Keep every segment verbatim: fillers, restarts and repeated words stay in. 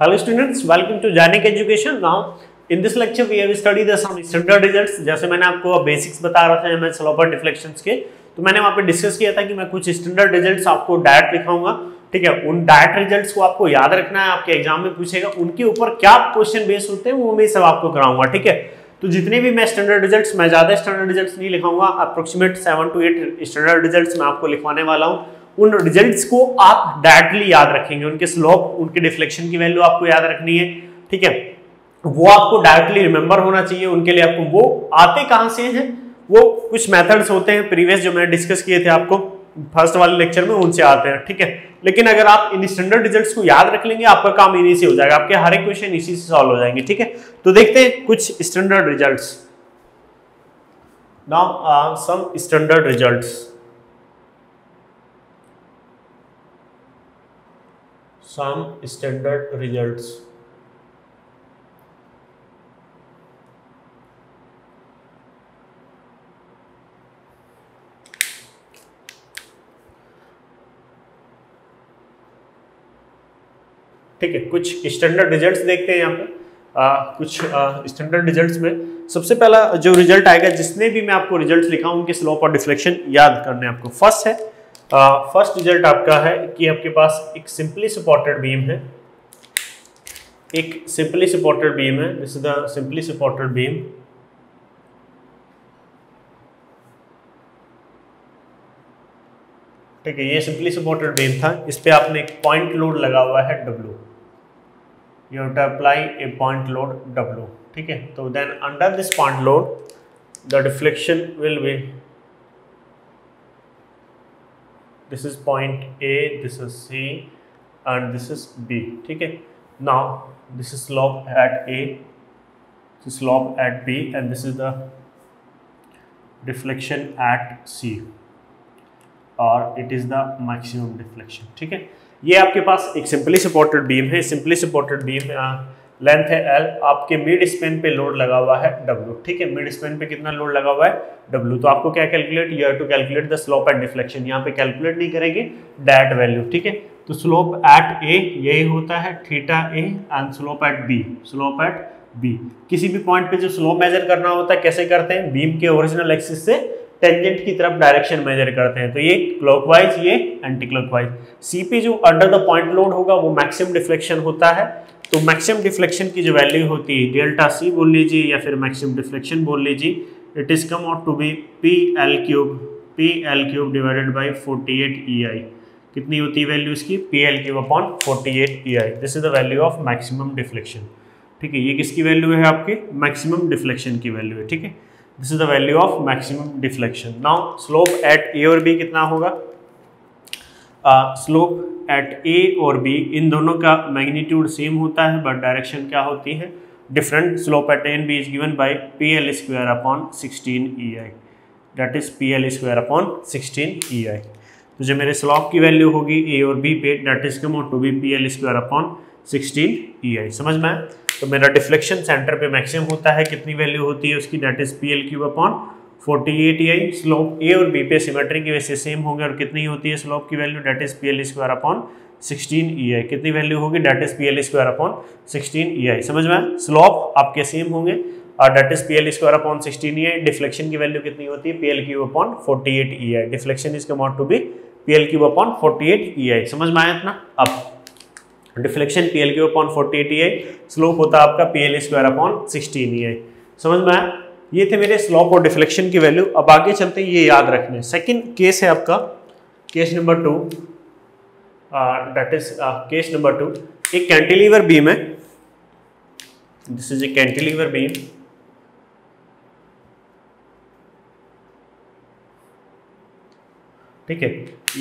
Hello students, welcome to Genique Education. Now in this lecture we have studied some standard results. जैसे मैंने आपको basics बता रहा था एमएस स्लोपर डिफ्लेक्शंस के, तो मैंने वहाँ पे डिस्कस किया था कि मैं कुछ स्टैंडर्ड रिजल्ट्स आपको डायरेक्ट लिखाऊंगा, ठीक है। उन डायरेक्ट रिजल्ट्स को आपको याद रखना है, आपके एग्जाम में पूछेगा, उनके ऊपर क्या क्वेश्चन बेस्ड होते हैं वो मैं सब आपको कराऊंगा, ठीक है। तो जितने भी मैं स्टैंडर्ड रिजल्ट्स, मैं ज्यादा स्टैंडर्ड रिजल्ट्स नहीं लिखाऊंगा, approximate seven to eight standard results मैं आपको लिखवाने वाला हूँ। उन रिजल्ट्स को आप डायरेक्टली याद रखेंगे, उनके स्लोप, उनके डिफ्लेक्शन की वैल्यू आपको याद रखनी है, ठीक है। वो आपको डायरेक्टली रिमेंबर होना चाहिए। उनके लिए आपको वो आते कहाँ से हैं, वो कुछ मेथड्स होते हैं प्रीवियस जो मैंने डिस्कस किए थे आपको फर्स्ट वाले लेक्चर में, उनसे आते हैं, ठीक है। लेकिन अगर आप इन स्टैंडर्ड रिजल्ट्स को याद रख लेंगे आपका काम इन्हीं से हो जाएगा, आपके हर एक क्वेश्चन इसी से सॉल्व हो जाएंगे, ठीक है। तो देखते हैं कुछ standard results. Now some standard results some standard results ठीक है। कुछ स्टैंडर्ड रिजल्ट्स देखते हैं यहाँ पे। आ, कुछ स्टैंडर्ड रिजल्ट्स में सबसे पहला जो रिजल्ट आएगा, जिसने भी मैं आपको रिजल्ट्स लिखाऊं उनके स्लोप और डिफ्लेक्शन याद करने आपको। फर्स्ट है फर्स्ट uh, रिजल्ट आपका है कि आपके पास एक सिंपली सपोर्टेड बीम है, एक सिंपली सपोर्टेड बीम है this is the simply supported beam, ठीक है। ये सिंपली सपोर्टेड बीम था, इस पे आपने एक पॉइंट लोड लगा हुआ है W, you have to apply a point load W, ठीक है। तो then under this point load the deflection will be, this is point A, this is C and this is B, ठीक है। Now this is slope at A, this is slope at B and this is the deflection at C और it is the maximum deflection, ठीक है। ये आपके पास एक simply supported beam है, सिंपली सपोर्टेड बीम लेंथ है L, आपके मिड स्पेन पे लोड लगा हुआ है W, ठीक है। मिड स्पेन पे कितना लोड लगा हुआ है W, तो आपको क्या calculate, you have to calculate the slope and deflection. यहाँ पे कैलकुलेट नहीं करेंगे, डायरेक्ट वैल्यू, ठीक है। तो स्लोप एट A यही होता है theta A and slope at B, slope at B किसी भी पॉइंट पे जो स्लोप मेजर करना होता है कैसे करते हैं, बीम के ओरिजिनल एक्सिस से टेंजेंट की तरफ डायरेक्शन मेजर करते हैं। तो ये क्लॉकवाइज, ये एंटी क्लॉकवाइज। C पे जो अंडर द पॉइंट लोड होगा वो मैक्सिमम डिफ्लेक्शन होता है, तो मैक्सिमम डिफ्लेक्शन की जो वैल्यू होती है डेल्टा सी बोल लीजिए या फिर मैक्सिमम डिफ्लेक्शन बोल लीजिए, it is come out to be P L cube, P L cube divided by forty eight E I. कितनी होती है वैल्यू इसकी, P L cube upon forty eight E I, this is the value of maximum deflection, ठीक है। ये किसकी value है, आपके मैक्सिमम डिफ्लेक्शन की वैल्यू है, ठीक है। This is the value of maximum deflection. Now slope at A और बी कितना होगा, स्लोप uh, एट ए और बी इन दोनों का मैग्नीट्यूड सेम होता है बट डायरेक्शन क्या होती है different. Slope at A and B is given by P L square upon sixteen E I, that is P L square upon sixteen E I. तो जो मेरे स्लोप की वैल्यू होगी ए और बी पे, that is come to be P L square upon sixteen E I, समझ में आए। तो मेरा डिफ्लेक्शन सेंटर पे मैक्सिमम होता है, कितनी वैल्यू होती है उसकी, that is P L cube upon forty eight E I. Slope A और बी पे सिमेट्री की वजह से सेम होंगे और कितनी होती है स्लोप की value, that is P L square upon sixteen E I, कितनी वैल्यू होगी, that is P L square upon sixteen E I, समझ में। स्लोप आपके सेम होंगे और that is P L square upon sixteen E I. Deflection की value कितनी होती है, P L cube upon forty eight E I, deflection is come out to be P L cube upon forty eight E I, समझ में आया इतना। अब deflection P L cube upon forty eight E I, slope होता है आपका P L square upon sixteen E I, समझ में आया। ये थे मेरे स्लोप और डिफ्लेक्शन की वैल्यू। अब आगे चलते हैं, ये याद रखने। सेकंड केस है आपका case number two, that is case number two, एक कैंटिलीवर बीम है, this is a cantilever beam, ठीक है।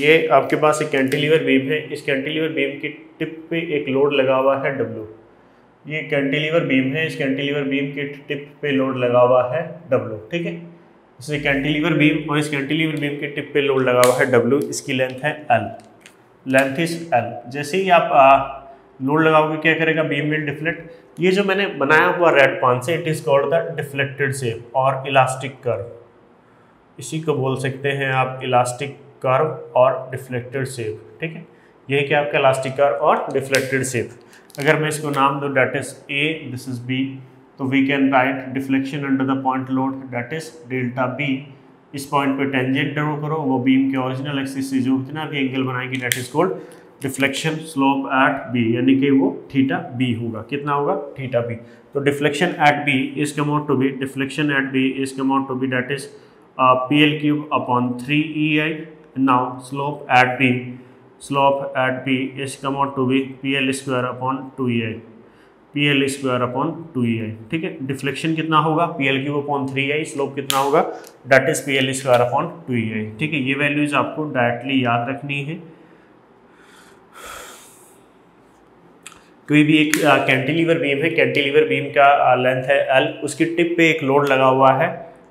ये आपके पास एक कैंटिलीवर बीम है, इस कैंटिलीवर बीम के टिप पे एक लोड लगा हुआ है W, ये कैंटिलीवर बीम है, इस कैंटिलीवर बीम के टिप पे लोड लगा हुआ है W, ठीक है। इससे कैंटिलीवर बीम और इस कैंटिलीवर बीम के टिप पे लोड लगा हुआ है W, इसकी लेंथ है L, लेंथ इज L। जैसे ही आप लोड लगाओगे क्या करेगा, बीम विल डिफ्लेक्ट। ये जो मैंने बनाया हुआ रेड पान से, it is called the deflected shape और इलास्टिक कर्व, इसी को बोल सकते हैं आप इलास्टिक कर्व और डिफ्लेक्टेड शेप, ठीक है। ये है कि आपका इलास्टिक कर्व और डिफ्लेक्टेड शेप। अगर मैं इसको नाम दूँ that is A, this is B, तो we can write deflection under the point load that is delta B. इस पॉइंट पे टेंजेंट ड्रॉ करो, वो बीम के ओरिजिनल एक्सिस से जो जितना भी एंगल बनाएंगे that is called deflection slope at B, यानी कि वो थीटा बी होगा। कितना होगा? Theta B. तो deflection at B is come out to be, deflection at B is come out to be that is P L cube upon three E I. Now slope at B, slope at B is come out to be P L square upon two E I, P L square upon two E I. ठीक है, deflection कितना होगा? P L cube upon three I. Slope कितना होगा? That is P L square upon two E I. ठीक है, ये values आपको डायरेक्टली याद रखनी है। कोई भी एक कैंटिलीवर बीम है, कैंटिलीवर बीम का लेंथ है एल, उसकी टिप पे एक लोड लगा हुआ है।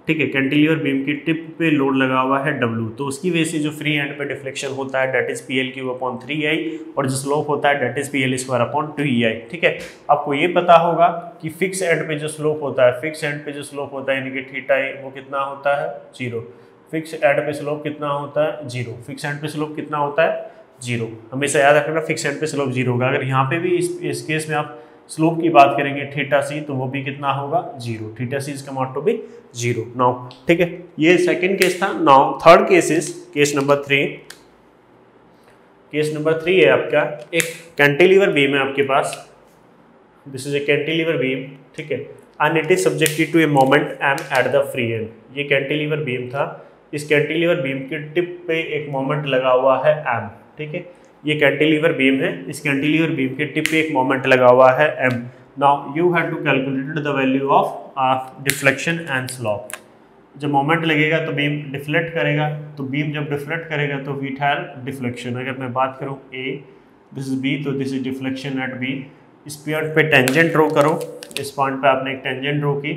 ठीक है, कैंटिलीवर बीम की टिप पे लोड लगा हुआ है W, तो उसकी वजह से जो फ्री हैंड पे डिफ्लेक्शन होता है that is P L Q upon three I, और जो स्लोप होता है that is P L square upon two E I. ठीक है, आपको ये पता होगा कि फिक्स एंड पे जो स्लोप होता है, फिक्स एंड पे जो स्लोप होता है यानी कि थीटा ए, वो कितना होता है? जीरो। फिक्स एंड पे स्लोप कितना होता है? जीरो। फिक्स एंड पे स्लोप कितना होता है? जीरो। हमेशा याद रखना फिक्स एंड पे स्लोप जीरो होगा। अगर यहाँ पे भी इस इस केस में आप स्लोप की बात करेंगे थीटा सी, तो वो भी कितना होगा? Zero. Theta C is come out to be zero. Now ठीक है, ये सेकंड केस था। Now third case is case number three. Case number three है आपका एक कैंटिलीवर बीम है आपके पास, this is a cantilever beam. ठीक है, and it is subjected to a moment M at the free end. ये कैंटिलीवर बीम था, इस कैंटिलीवर बीम के टिप पे एक मोमेंट लगा हुआ है एम। ठीक है, ये कैंटिलीवर बीम है, इस कैंटिलीवर बीम के टिप पे एक मोमेंट लगा हुआ है m। Now you have to calculate the value of deflection and slope. जब मोमेंट लगेगा तो बीम डिफ्लेक्ट करेगा, तो बीम जब डिफ्लेक्ट करेगा तो वी हैव डिफ्लेक्शन। अगर मैं बात करूँ a, दिस इज b, तो this is deflection at b। इस पॉइंट पे टेंजेंट ड्रॉ करो, इस पॉइंट पे आपने एक टेंजेंट ड्रॉ की,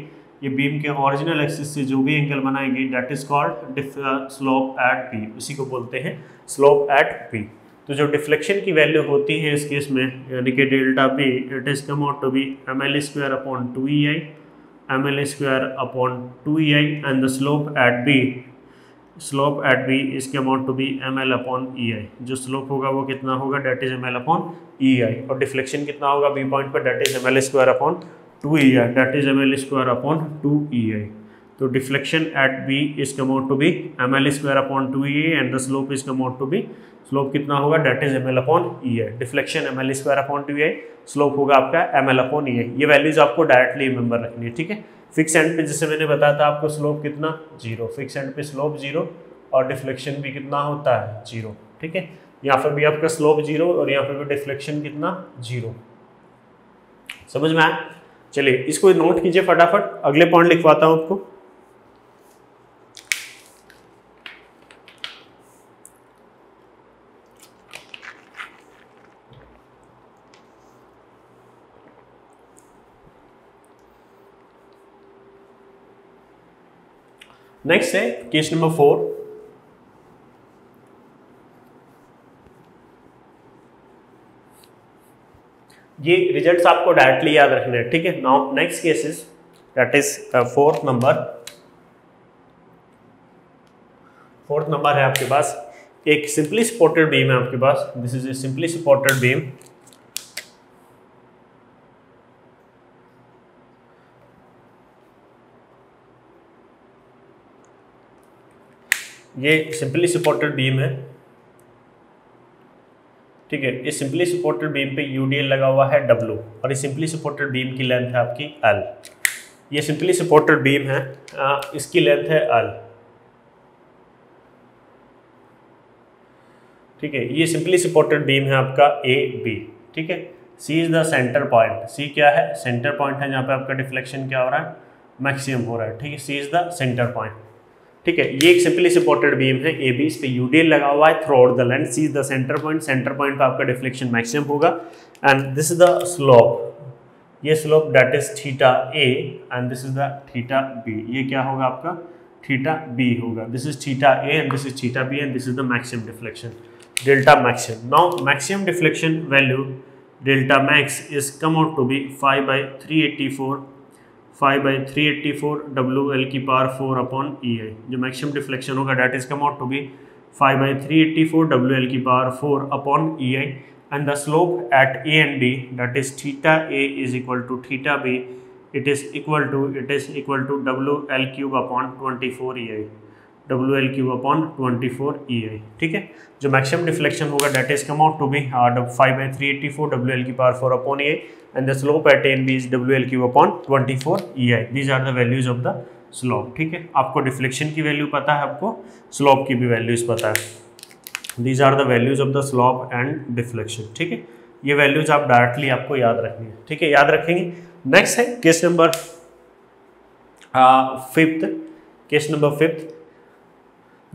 ये बीम के ओरिजिनल एक्सिस से जो भी एंगल बनाएंगे that is called slope at B, उसी को बोलते हैं स्लोप एट बी। तो जो डिफ्लेक्शन की वैल्यू होती है इस केस में यानी कि delta B, it is come out to be M L square upon two E I, M L square upon two E I, and the slope at B, slope at B is come out to be M L upon E I. जो slope होगा वो कितना होगा? That is M L upon E I. और deflection कितना होगा B point पर? That is M L square upon two E I, that is M L square upon two E I. तो deflection at B is come out to be M L square upon two E I, and the slope is come out to be, slope कितना होगा? That is M L upon E I. Deflection M L square upon two E I, slope होगा आपका M L upon E I. ये values आपको directly remember रखनी है। ठीक है, फिक्स एंड पे जैसे मैंने बताया था आपको स्लोप कितना? जीरो। फिक्स एंड पे स्लोप जीरो और डिफ्लेक्शन भी कितना होता है? जीरो। ठीक है, यहाँ पर भी आपका स्लोप जीरो और यहाँ पर भी डिफ्लेक्शन कितना? जीरो। समझ में आया? चलिए इसको नोट कीजिए फटाफट, अगले पॉइंट लिखवाता हूं आपको। नेक्स्ट है केस नंबर फोर। ये रिजल्ट्स आपको डायरेक्टली याद रखने हैं। ठीक है, now next case is that is fourth number. Fourth number है आपके पास एक सिंपली सपोर्टेड बीम है आपके पास, this is a simply supported beam. ये सिंपली सपोर्टेड बीम है। ठीक है, इस सिंपली सपोर्टेड बीम पे यूडीएल लगा हुआ है W, और इस सिंपली सपोर्टेड बीम की लेंथ है आपकी L। ये सिंपली सपोर्टेड बीम है, आ, इसकी लेंथ है L। ठीक है, ये सिंपली सपोर्टेड बीम है आपका A B। ठीक है, C is the centre point. C क्या है? सेंटर पॉइंट है, जहाँ पे आपका डिफ्लेक्शन क्या हो रहा है? मैक्सिमम हो रहा है। ठीक है, C is the centre point. ठीक है, ये एक सिंपली सपोर्टेड बीम है ए बी, इस पे यूडीएल लगा हुआ है throughout the length. C is the centre point, centre point पर आपका डिफ्लेक्शन मैक्सिमम होगा, and this is the slope. ये slope that is theta A, and this is the theta B. ये क्या होगा आपका? थीटा बी होगा। This is theta A and this is theta B, and this is the maximum deflection, delta maximum. Now maximum deflection value delta max is come out to be five by three eighty four five by three eighty four W L की power four upon E I. जो maximum deflection होगा that is come out to be five by three eighty-four W L की power four upon E I, and the slope at A and B, that is theta A is equal to theta B, it is equal to it is equal to W L cube upon twenty-four E I, W L cube upon twenty-four E I. ठीक है, जो maximum deflection होगा that is come out to be five by three eighty-four W L की power four upon E I, and the slope at A and B is W L cube upon twenty-four E I. These are the values of the slope. ठीक है, आपको deflection की value पता है, आपको slope की भी वैल्यूज पता है. These are the values of the slope and deflection. ठीक है, ये वैल्यूज आप डायरेक्टली आपको याद रखनी है. ठीक है, याद रखेंगे. नेक्स्ट है case number fifth. Case number fifth,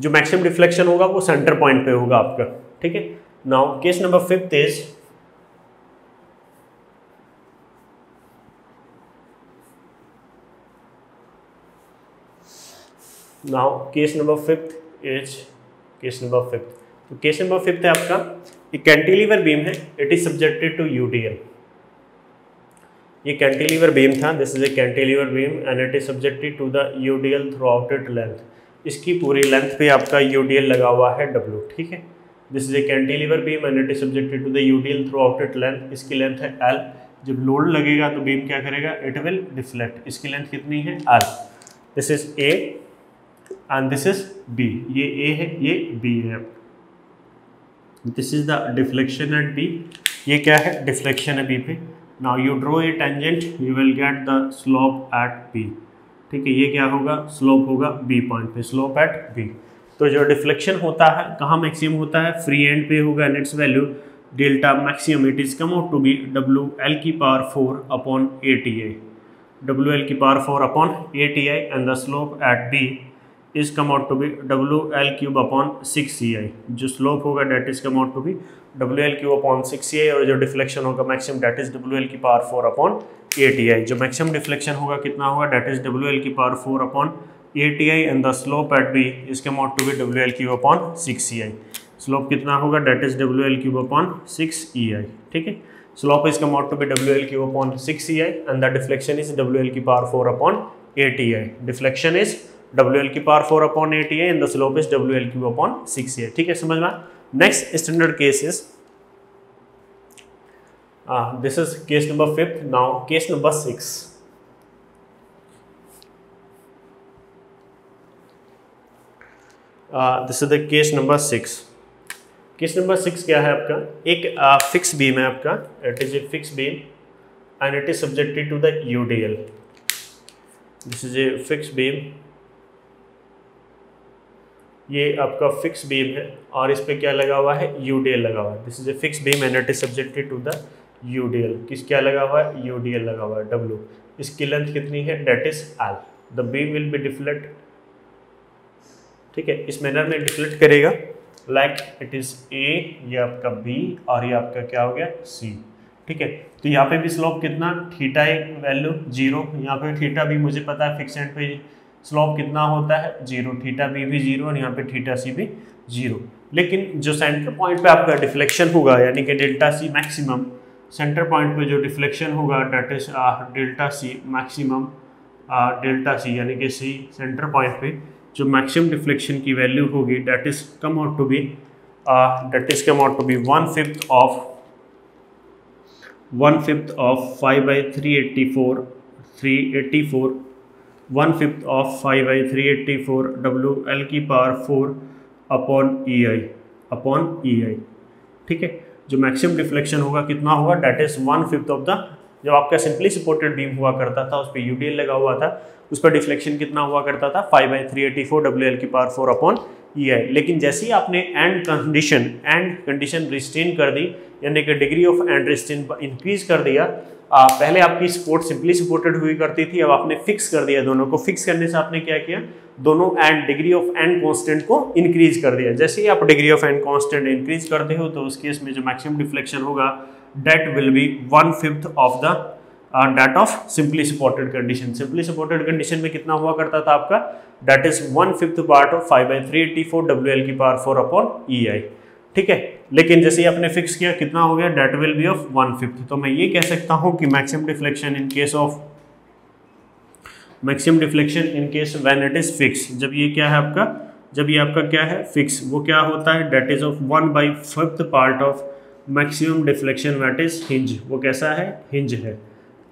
जो मैक्सिमम डिफ्लेक्शन होगा वो सेंटर पॉइंट पे होगा आपका. ठीक है, now case number fifth is now case number fifth is case number fifth तो केस नंबर फिफ्थ है आपका, ये कैंटिलीवर बीम है, it is subjected to UDL. ये कैंटिलीवर बीम था, this is a cantilever beam and it is subjected to the UDL throughout it length. इसकी पूरी length पे आपका यूडीएल लगा हुआ है डब्ल्यू. ठीक है, this is a cantilever beam and it is subjected to the UDL throughout it length. इसकी लेंथ है एल. जब लोड लगेगा तो बीम क्या करेगा, इट विल डिफ्लेक्ट. इसकी लेंथ कितनी है, L. This is a and this is B. ये A है, ये B है. This is the deflection at B. ये क्या है, deflection है B पे. Now you draw a tangent, you will get the slope at B. ठीक है, ये क्या होगा, slope होगा B point पे, slope at B. तो जो deflection होता है कहाँ maximum होता है, free end पे होगा, and its value delta maximum it is come out to be W L की power four upon A T I. W L की power four upon A T I and the slope at B is come out to be W L cube upon six E I. जो slope होगा that is come out to be W L cube upon six E I, और जो deflection होगा maximum that is W L की power four upon eight I. जो maximum deflection होगा कितना होगा, डैट इज डब्ल्यू एल की power four upon eight I and the slope at B is come out to be W L cube upon six E I. Slope कितना होगा, that is W L cube upon six E I. ठीक है, slope is come out to be W L cube upon six E I and the deflection is W L की power four upon eight I. Deflection is W L की power four upon eight है and the slope is W L cube upon six है. ठीक है, समझ में. Next standard case is this is case number fifth. Now case number six. This is the case number six. Case number six क्या है आपका, एक fix uh, beam है आपका. It is a fix beam and it is subjected to the UDL. This is a fix beam. ये आपका fix beam है और इस पर क्या लगा हुआ है, यूडीएल लगा हुआ है. This is a fix beam and it is subjected to the UDL. किस क्या लगा हुआ है, यूडीएल लगा हुआ है डब्ल्यू. इसकी लेंथ कितनी है, that is L. The beam will be deflect. ठीक है, इस मैनर में डिफ्लेक्ट करेगा लाइक इट इज ए, ये आपका बी और ये आपका क्या हो गया, सी. ठीक है, तो यहाँ पे भी स्लोप कितना, थीटा ए वैल्यू जीरो. यहाँ पे थीटा भी मुझे पता है फिक्स एंड पे स्लोप कितना होता है, जीरो. थीटा बी भी जीरो और यहाँ पे थीटा सी भी जीरो. लेकिन जो सेंटर पॉइंट पे आपका डिफ्लेक्शन होगा, यानी कि delta C maximum, centre point पे जो डिफ्लेक्शन होगा that is delta C maximum. Delta C यानी कि सी सेंटर पॉइंट पे जो मैक्सिमम डिफ्लेक्शन की वैल्यू होगी that is come out to be that is come out to be one fifth of one fifth of five by three eighty four three eighty four one fifth of five by three eighty four W L की power four upon E I upon E I. ठीक है, जो maximum deflection होगा कितना होगा, that is one fifth of the, जब आपका simply supported beam हुआ करता था उस पर यू डी एल लगा हुआ था, उस पर डिफ्लेक्शन कितना हुआ करता था, five by three eighty four W L की power four upon E I. लेकिन जैसे ही आपने end condition end condition restrain कर दी, यानी कि degree of end restrain increase कर दिया. आ, पहले आपकी सपोर्ट सिंपली सपोर्टेड हुई करती थी, अब आपने फिक्स कर दिया दोनों को. फिक्स करने से आपने क्या किया, दोनों end degree of end constant को इंक्रीज कर दिया. जैसे ही आप degree of end constant increase करते हो तो उस केस में जो मैक्सिमम डिफ्लेक्शन होगा that will be one fifth of the that of simply supported condition. Simply supported condition में कितना हुआ करता था आपका, that is one fifth part of five by three eighty four W L की power four upon E I. ठीक है, लेकिन जैसे ही आपने फिक्स किया कितना हो गया, that will be of one fifth. तो मैं ये कह सकता हूं कि maximum deflection in case of maximum deflection in case when it is fix, जब ये क्या है आपका जब ये आपका क्या है फिक्स, वो क्या होता है that is of one by fifth part of maximum deflection that is hinge. वो कैसा है? हिंज है,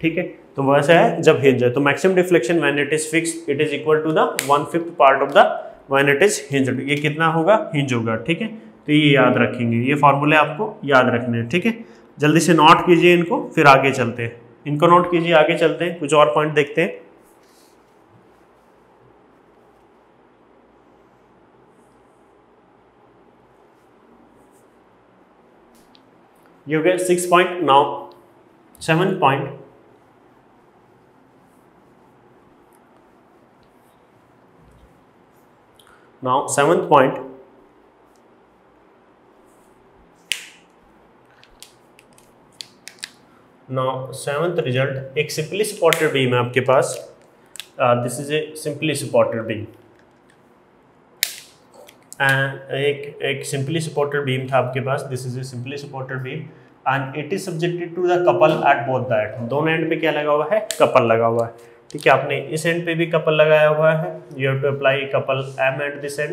ठीक है। तो वैसा है जब हिंज है तो maximum deflection when it is fix it is equal to the one fifth part of the when it is hinged. ये कितना होगा? हिंज होगा, ठीक है। तो ये याद रखेंगे, ये फॉर्मूले आपको याद रखने हैं, ठीक है। जल्दी से नोट कीजिए इनको, फिर आगे चलते हैं। इनको नोट कीजिए, आगे चलते हैं, कुछ और पॉइंट देखते हैं। ये हो गया सिक्स पॉइंट। नौ seven point Now seventh point, now seventh result, एक सिंपली सपोर्टेड बीम है आपके पास। This is a simply supported beam and एक एक सिंपली सपोर्टेड बीम था आपके पास। This is a simply supported beam and it is subjected to the couple at both the end. दोनों एंड पे क्या लगा हुआ है? कपल लगा हुआ है, ठीक है। आपने इस एंड पे भी कपल लगाया हुआ है। You have to apply couple M at this end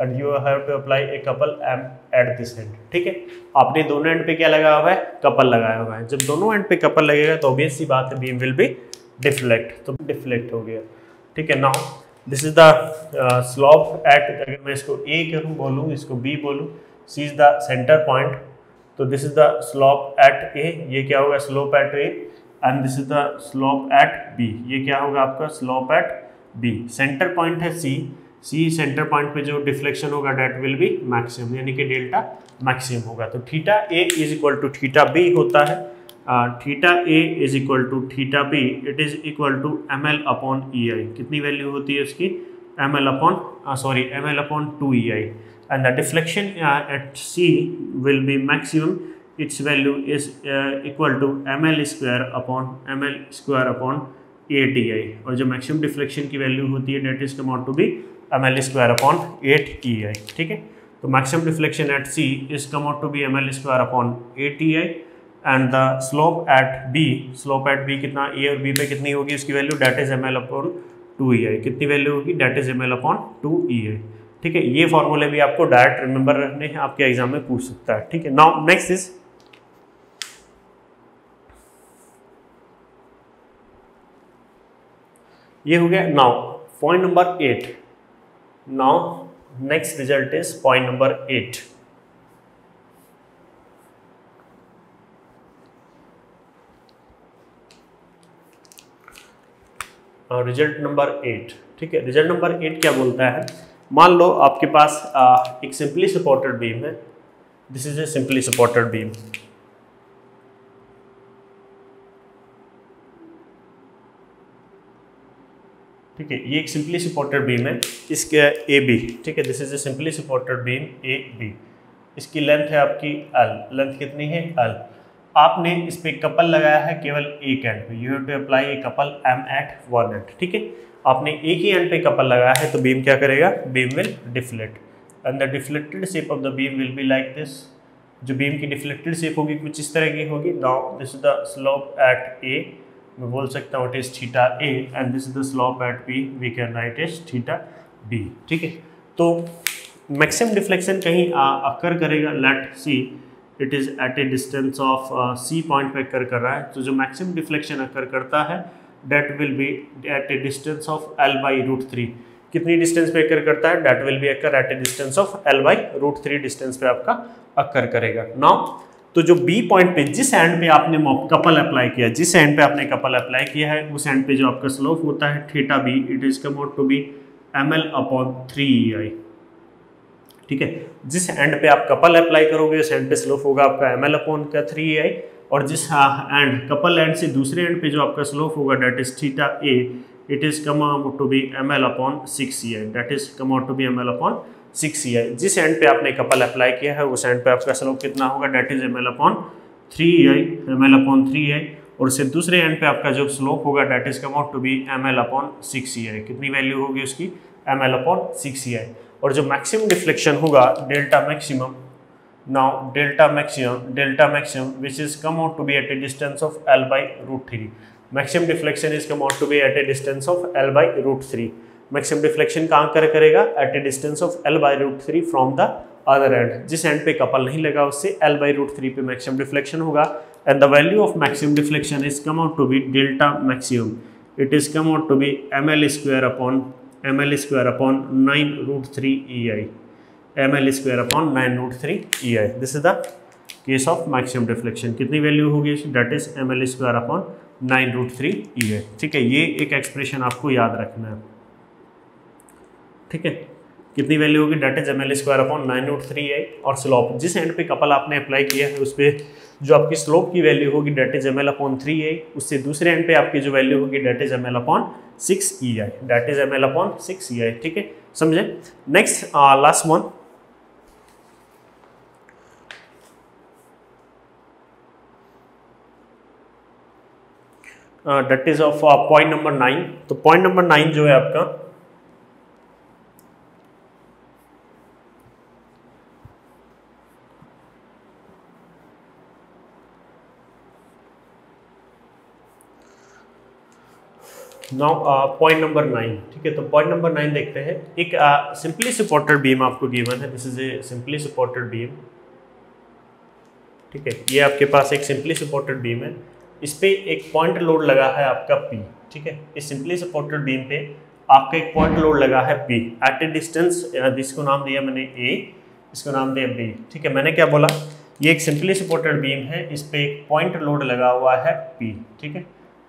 and you have to apply a couple M at this end, ठीक है। आपने दोनों एंड पे क्या लगाया हुआ है? कपल लगाया हुआ है। जब दोनों एंड पे कपल लगेगा तो ऑब्वियस सी बात है बीम विल बी डिफ्लेक्ट, तो डिफ्लेक्ट हो गया, ठीक है। Now this is the slope at, अगर मैं इसको ए करूँ बोलूँ, इसको बी बोलूँ, C is the centre point. तो this is the slope at A, ये क्या होगा? Slope at A and this is the slope at B, ये क्या होगा आपका? Slope at B. Centre point है सी, सी सेंटर पॉइंट पे जो डिफ्लेक्शन होगा डेट विल बी मैक्सिमम, यानी कि डेल्टा मैक्सिमम होगा। तो theta A is equal to theta B होता है, theta A is equal to theta B, it is equal to M L upon E I. कितनी वैल्यू होती है उसकी? M L upon sorry M L upon two E I and the deflection at C will be maximum, its value is uh, equal to ml square upon ml square upon eight ei। और जो maximum deflection की value होती है that is come out to be ml square upon eight ei, ठीक है। तो maximum deflection at c is come out to be ml square upon eight ei and the slope at b, slope at b कितना a और b पे कितनी होगी उसकी value that is ml upon two ei। कितनी value होगी? that is ml upon two ei, ठीक है। ये फॉर्मूले भी आपको डायरेक्ट रिमेंबर रखने हैं, आपके एग्जाम में पूछ सकता है, ठीक है। नाउ नेक्स्ट इज ये हो गया now point number eight. Now next result is point number eight. Result number eight, ठीक है। रिजल्ट नंबर एट क्या बोलता है? मान लो आपके पास आ, एक सिंपली सपोर्टेड बीम है। This is a simply supported beam. ठीक है, ये एक सिंपली सपोर्टेड बीम है। इसके ए बी, ठीक है, this is a simply supported beam A B. इसकी लेंथ है आपकी एल, लेंथ कितनी है? एल। आपने इस पर कपल लगाया है केवल एक एंड पे। You have to apply a couple M at one end, ठीक है। आपने एक ही एंड पे कपल लगाया है तो बीम क्या करेगा? Beam will deflect and the deflected shape of the beam will be like this. जो बीम की डिफ्लेक्टेड शेप होगी कुछ इस तरह की होगी। Now this is the slope at A, मैं बोल सकता हूँ it is theta A and this is the slope at B, we can write is theta B, ठीक है। तो मैक्सिमम डिफ्लेक्शन कहीं अकर करेगा let C, it is eight a distance of C point पे अकर कर रहा है। तो जो मैक्सिमम डिफ्लेक्शन अकर करता है that will be at a distance of L by root three. कितनी डिस्टेंस पे अकर करता है? That will be occur at a distance of L by root three, distance पे आपका अकर करेगा। नाउ तो जो बी पॉइंट पे जिस एंड पे आपने कपल अप्लाई किया, जिस एंड पे आपने कपल अप्लाई किया है उस एंड पे जो आपका स्लोप होता है theta B, it is come out to be M L upon three I, ठीक है। जिस एंड पे आप कपल अप्लाई करोगे उस एंड पे स्लोप होगा आपका एम एल अपॉन का थ्री आई। और जिस एंड कपल एंड से दूसरे एंड पे जो आपका स्लोप होगा that is theta A, it is come out to be M L upon six E I, that is come out to be M L upon six E I. जिस end पे आपने couple apply किया है उस and पे आपका slope कितना होगा? That is M L upon three E I, M L upon three E I. और उससे दूसरे एंड पे आपका जो स्लोप होगा that is come out to be M L upon six E I. कितनी वैल्यू होगी उसकी? M L upon six E I. और जो मैक्सिमम डिफ्लेक्शन होगा delta maximum, now delta maximum delta maximum which is come out to be at a distance of L by root three. Maximum deflection is come out to be at a distance of L by root three maximum deflection कहाँ कर करेगा? At a distance of L by root three from the other end, जिस end पे couple नहीं लगा उससे L by root three पे maximum deflection होगा and the value of maximum deflection is come out to be delta maximum, it is come out to be M L square upon M L square upon nine root three E I, M L square upon nine root three E I, this is the case of maximum deflection. कितनी value होगी? That is M L square upon nine root three E है। ठीक है, ये एक expression आपको याद रखना है। ठीक है, कितनी वैल्यू होगी? That is M L square upon nine root three I. और स्लोप जिस एंड पे कपल आपने अप्लाई किया है उस पर जो आपकी स्लोप की वैल्यू होगी that is M L upon three I, उससे दूसरे एंड पे आपकी जो वैल्यू होगी that is M L upon six E I, that is M L upon six E I. ठीक है, समझे? Next last one, that is of point number nine. तो पॉइंट नंबर नाइन जो है आपका, नाउ पॉइंट नंबर नाइन। ठीक है, तो पॉइंट नंबर नाइन देखते हैं। एक सिंपली सपोर्टेड बीम आपको गिवन है, this is a simply supported beam. ठीक है, ये आपके पास एक सिंपली सपोर्टेड बीम है, इस पे एक पॉइंट लोड लगा है आपका P। ठीक है, इस सिंपली सपोर्टेड बीम पे आपका एक पॉइंट लोड लगा है P एट ए डिस्टेंस, जिसको नाम दिया मैंने A, इसको नाम दिया B। ठीक है, मैंने क्या बोला? ये एक सिंपली सपोर्टेड बीम है, इस पे एक पॉइंट लोड लगा हुआ है P। ठीक है,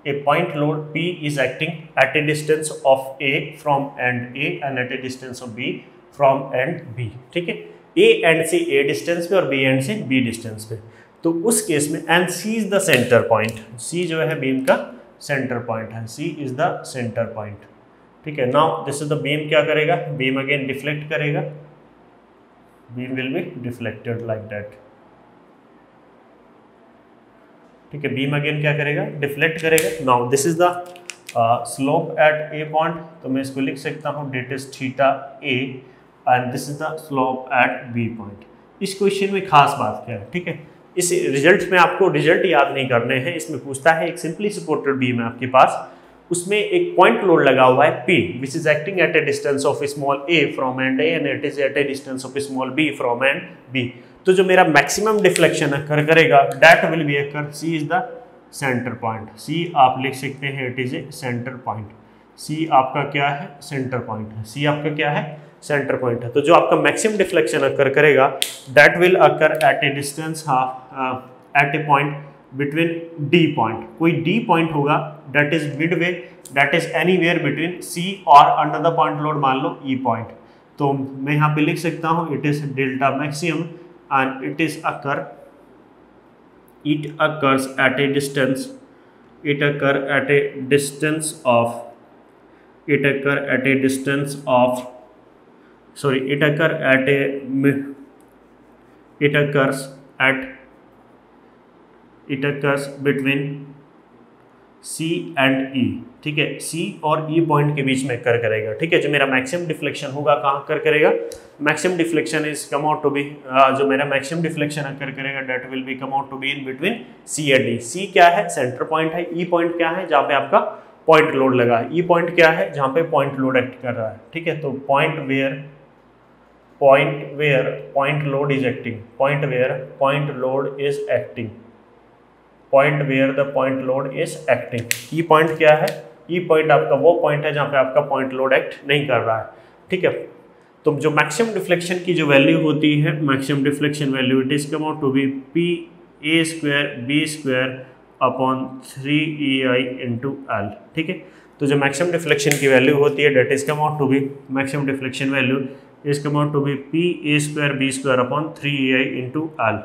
a point load P is acting at a distance of A from end A and at a distance of B from end B। ठीक है, A एंड से A डिस्टेंस पे और B एंड से B डिस्टेंस पे। तो उस case में end C is the centre point, C जो है बीम का सेंटर पॉइंट है, C is the centre point. ठीक है, now this is the beam क्या करेगा? बीम अगेन डिफ्लेक्ट करेगा, beam will be deflected like that. ठीक है, बीम अगेन क्या करेगा? डिफ्लेक्ट करेगा। Now this is the slope at A point, तो मैं इसको लिख सकता हूँ that is theta A and this is the slope at B point. इस क्वेश्चन में खास बात क्या है? ठीक है, इस रिजल्ट में आपको रिजल्ट याद नहीं करने हैं, इसमें पूछता है एक सिंपली सपोर्टेड बीम है आपके पास, उसमें एक पॉइंट लोड लगा हुआ है P which is acting at a distance of small a from end a and it is at a distance of small b from end b। तो जो मेरा मैक्सिमम डिफ्लेक्शन अकर करेगा that will be occur C is the centre point, C आप लिख सकते हैं it is a centre point, C आपका क्या है? सेंटर पॉइंट है, C आपका क्या है? सेंटर पॉइंट है। तो जो आपका मैक्सिमम डिफ्लेक्शन अकर करेगा that will occur at a distance at A point between D point, कोई डी पॉइंट होगा that is midway, that is anywhere between C और अंडर द पॉइंट लोड मान लो ई point. तो मैं यहाँ पे लिख सकता हूँ it is delta maximum and it is occur it occurs at a distance it occur at a distance of it occur at a distance of sorry it occur at a it occurs at it occurs between C and E। ठीक है, C और E point के बीच में कर करेगा। ठीक है, जो मेरा मैक्सिमम डिफ्लेक्शन होगा कहाँ कर करेगा? Maximum deflection is come out to be, जो मेरा मैक्सिमम डिफ्लेक्शन कर करेगा that will be come out to be in between C and E। C क्या है? सेंटर पॉइंट है। E पॉइंट क्या है? जहाँ पे आपका पॉइंट लोड लगा है। E पॉइंट क्या है? जहाँ पे पॉइंट लोड एक्ट कर रहा है। ठीक है, तो point where Point where point load is acting. Point where point load is acting. Point where the point load is acting. E point क्या है? E point आपका वो point है जहाँ पे आपका point load act नहीं कर रहा है। ठीक है, तो जो maximum deflection की जो value होती है, maximum deflection value it is come out to be P A square B square upon three E I into L। ठीक है, तो जो maximum deflection की value होती है that is come out to be maximum deflection value is come out to be P A square B square upon three A I into L।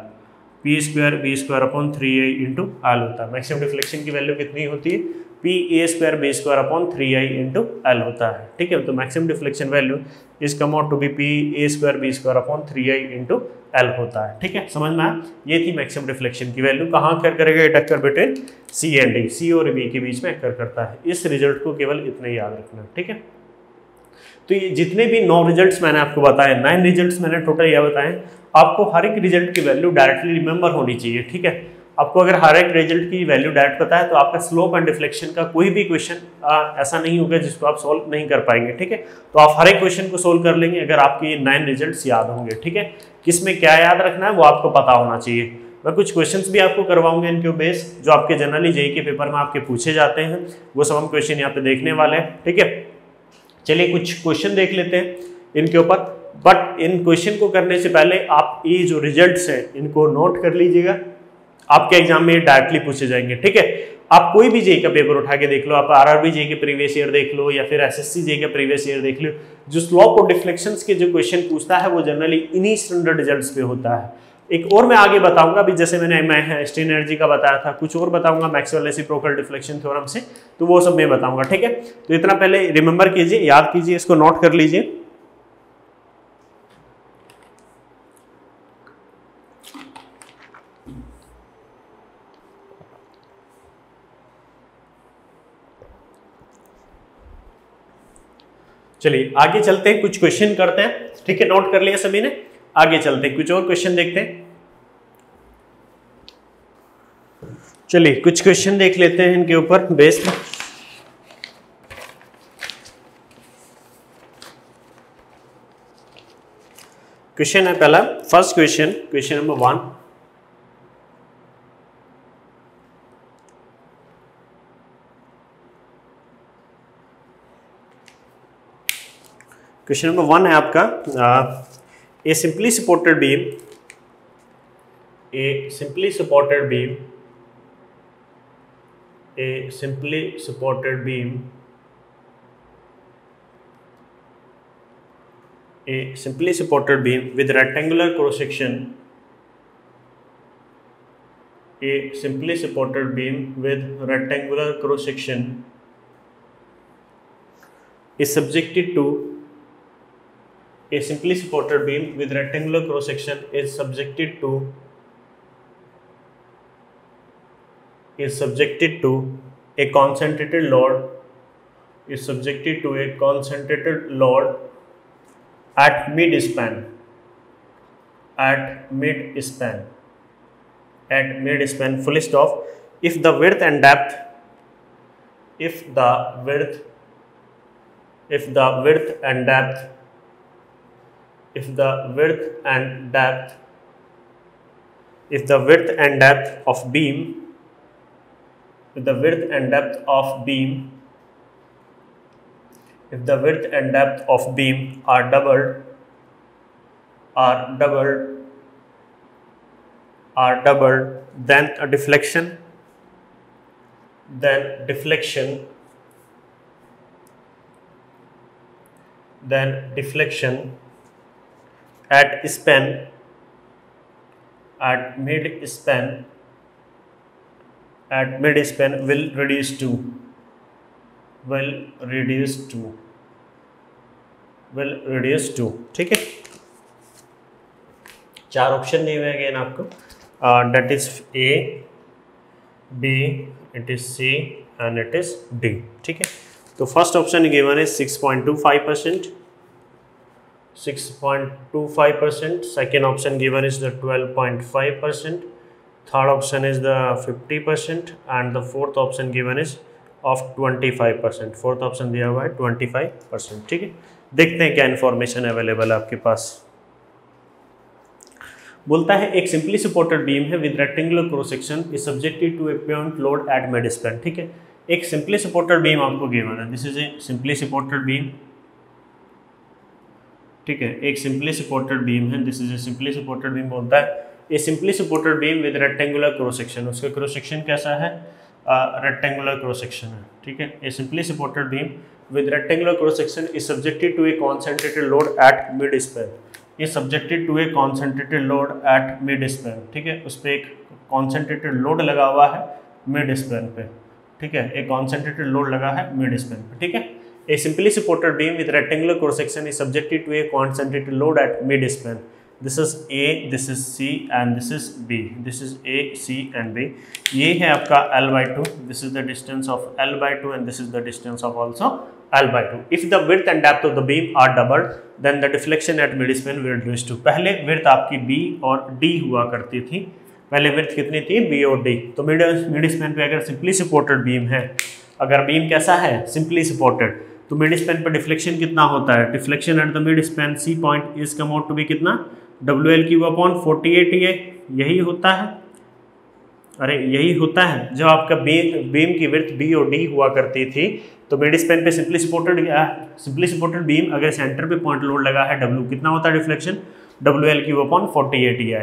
P square B square upon three A I into L होता है। Maximum deflection की value कितनी होती है? P A square B square upon three A I into L होता है। ठीक है, तो maximum deflection value is come out to be P A square B square upon three A I into L होता है। ठीक है, समझ में आया? ये थी मैक्सिमम डिफ्लेक्शन की वैल्यू। कहाँ कर करेगा? It occur between C and D, C और B के बीच में अक्कर करता है। इस रिजल्ट को केवल इतने याद रखना। ठीक है, तो ये जितने भी नौ रिजल्ट्स मैंने आपको बताए, नाइन रिजल्ट्स मैंने टोटल यह बताए, आपको हर एक रिजल्ट की वैल्यू डायरेक्टली रिमेंबर होनी चाहिए। ठीक है, आपको अगर हर एक रिजल्ट की वैल्यू डायरेक्ट पता है तो आपका स्लोप एंड डिफ्लेक्शन का कोई भी क्वेश्चन ऐसा नहीं होगा जिसको आप सोल्व नहीं कर पाएंगे। ठीक है, तो आप हर एक क्वेश्चन को सोल्व कर लेंगे अगर आपके ये नाइन रिजल्ट्स याद होंगे। ठीक है, किस में क्या याद रखना है वो आपको पता होना चाहिए। मैं कुछ क्वेश्चंस भी आपको करवाऊंगा इनके बेस जो आपके जनरली जेई के पेपर में आपके पूछे जाते हैं, वो सब हम क्वेश्चन यहाँ पे देखने वाले हैं। ठीक है, चलिए कुछ क्वेश्चन देख लेते हैं इनके ऊपर। बट इन क्वेश्चन को करने से पहले आप ये जो रिजल्ट्स हैं इनको नोट कर लीजिएगा, आपके एग्जाम में डायरेक्टली पूछे जाएंगे। ठीक है, आप कोई भी जेई का पेपर उठा के देख लो, आप आरआरबी जेई के प्रीवियस ईयर देख लो या फिर एसएससी जेई का प्रीवियस ईयर देख लो, जो स्लोप और डिफ्लेक्शंस के जो क्वेश्चन पूछता है वो जनरली इन्हीं स्टैंडर्ड रिजल्ट्स पे होता है। एक और मैं आगे बताऊंगा, अभी जैसे मैंने मैं स्ट्रेन एनर्जी का बताया था, कुछ और बताऊंगा मैक्सवेल रेसिप्रोकल डिफ्लेक्शन थ्योरम से, तो वो सब मैं बताऊंगा। ठीक है, तो इतना पहले रिमेंबर कीजिए, याद कीजिए, इसको नोट कर लीजिए। चलिए आगे चलते हैं, कुछ क्वेश्चन करते हैं। ठीक है, नोट कर लिया सभी ने, आगे चलते हैं, कुछ और क्वेश्चन देखते हैं। चलिए कुछ क्वेश्चन देख लेते हैं इनके ऊपर बेस्ड। क्वेश्चन है पहला, first question, question number one. Question number one है आपका, आ, A simply supported beam, a simply supported beam, a simply supported beam, a simply supported beam with rectangular cross section, a simply supported beam with rectangular cross section is subjected to A simply supported beam with rectangular cross section is subjected to is subjected to a concentrated load is subjected to a concentrated load at mid span at mid span at mid span full stop if the width and depth if the width if the width and depth if the width and depth if the width and depth of beam if the width and depth of beam if the width and depth of beam are doubled are doubled are doubled then a deflection then deflection then deflection at span at mid span at mid span will reduce to will reduce to will reduce to ठीक है, चार option दिए हुए हैं आपको, that is A, B, it is C and it is D। ठीक है, तो फर्स्ट ऑप्शन गिवन है six point two five percent six point two five percent, second option given is the twelve point five percent, third option is the fifty percent and the fourth option given is of twenty-five percent। Fourth option दिया हुआ है twenty-five percent। ठीक है, देखते हैं क्या information available है आपके पास। बोलता है एक सिंपली सपोर्टेड बीम है with rectangular cross section is subjected to a point load at mid span. ठीक है, एक सिंपली सपोर्टेड बीम आपको गिवन है, this is a simply supported beam. ठीक है, एक सिंपली सपोर्टेड बीम है, this is a simply supported beam. बोलता है a simply supported beam with rectangular cross section, उसका क्रॉस सेक्शन कैसा है, रेक्टेंगुलर क्रॉस सेक्शन है। ठीक है, a simply supported beam with rectangular cross section is subjected to a concentrated load at mid span is subjected to a concentrated load at mid span. ठीक है, उस पर एक कॉन्सेंट्रेटेड लोड लगा हुआ है मिड स्पैन पे। ठीक है, एक कॉन्सेंट्रेटेड लोड लगा है मिड स्पैन पे। ठीक है, A simply supported beam with rectangular cross section is subjected to a concentrated load at mid span. This is A, this is C and this is B. This is A, C and B. ये है आपका L by two. This is the distance of L by two and this is the distance of also L by two. If the width and depth of the beam are doubled, then the deflection at mid span will reduce to. पहले width आपकी B और D हुआ करती थी, पहले width कितनी थी B और डी, तो मिड मिड स्पैन पे अगर सिंपली सपोर्टेड बीम है, अगर बीम कैसा है सिंपली सपोर्टेड, तो मिड स्पैन पर डिफ्लेक्शन कितना होता है, deflection at the mid span C point is come out to be कितना W L Q upon forty eight, ये यही होता है, अरे यही होता है जब आपका बीम बीम की विड्थ बी और डी हुआ करती थी, तो मिड स्पैन पे simply supported simply supported beam अगर सेंटर पे पॉइंट लोड लगा है डब्ल्यू कितना होता है deflection W L Q upon forty eight है,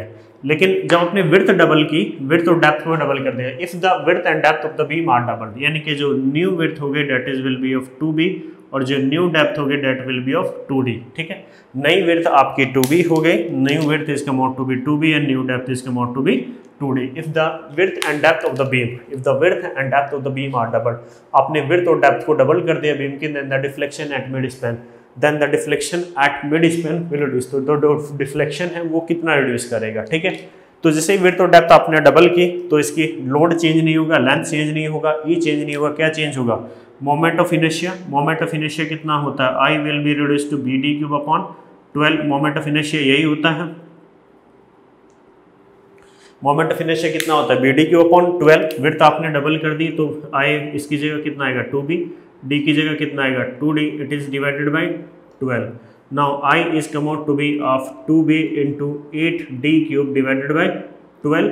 लेकिन जब आपने विड्थ डबल की, विड्थ और डेप्थ को डबल कर दिया, if the width and depth of the beam are double, यानी कि जो न्यू विड्थ हो गई that is will be of two B और जो न्यू डेप्थ हो गई that will be of two D, ठीक है, नई विड्थ आपकी टू बी हो गई, new width is come out to be two B and new depth is come out to be two D, if the width and depth of the beam if the width and depth of the beam are double, आपने width और depth को double कर दिया beam की, then the deflection at mid span then the deflection at mid span will reduce, तो जो deflection है वो कितना रिड्यूस करेगा, ठीक है, तो जैसे ही विड्थ और डेप्थ आपने डबल की तो इसकी लोड चेंज नहीं होगा, लेंथ चेंज नहीं होगा, ई चेंज नहीं होगा, क्या चेंज होगा moment of inertia, moment of inertia कितना होता है I will be reduce to B D cube upon twelve, moment of inertia यही होता है, मोमेंट ऑफ इनर्शिया कितना होता है B D cube upon twelve, width आपने डबल कर दी तो आई इसकी जगह कितना आएगा टू बी, डी की जगह कितना आएगा two D, it is divided by twelve, now I is come out to be of two B into eight D cube divided by twelve,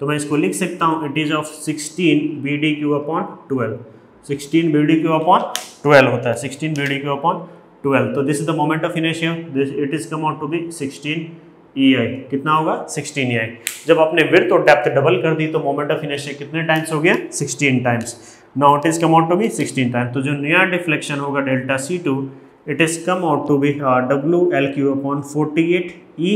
तो मैं इसको लिख सकता हूँ it is of sixteen B D cube upon twelve, sixteen B D Q upon twelve होता है, sixteen B D Q upon twelve, तो this is the moment of inertia, this it is come out to be sixteen E I, कितना होगा sixteen E आई, जब आपने width और depth double कर दी तो मोमेंट ऑफ इनर्शिया कितने टाइम्स हो गया sixteen times, now it is come out to be sixteen times, तो जो नया डिफ्लेक्शन होगा delta C two it is come out to be W L Q upon forty eight E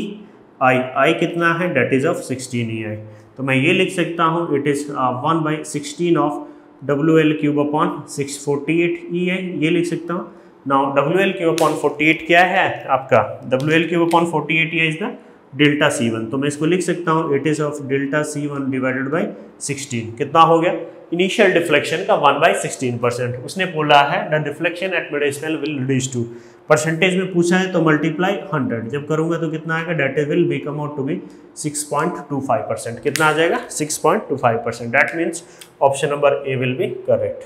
I, I कितना है that is of sixteen E I, तो मैं ये लिख सकता हूँ it is one by sixteen of W L cube upon six forty eight E है, ये लिख सकता हूँ, now W L cube upon forty eight क्या है आपका W L cube upon forty eight is the delta C one, तो मैं इसको लिख सकता हूँ it is of delta C one divided by sixteen, कितना हो गया इनिशियल डिफ्लेक्शन का वन बाई सिक्सटीन परसेंट, उसने बोला है the deflection at mid span will reduce to, percentage में पूछा है तो मल्टीप्लाई हंड्रेड, जब करूँगा तो कितना आएगा that will be come out to be six point two five percent, कितना आ जाएगा six point two five percent, that means option number A will be correct,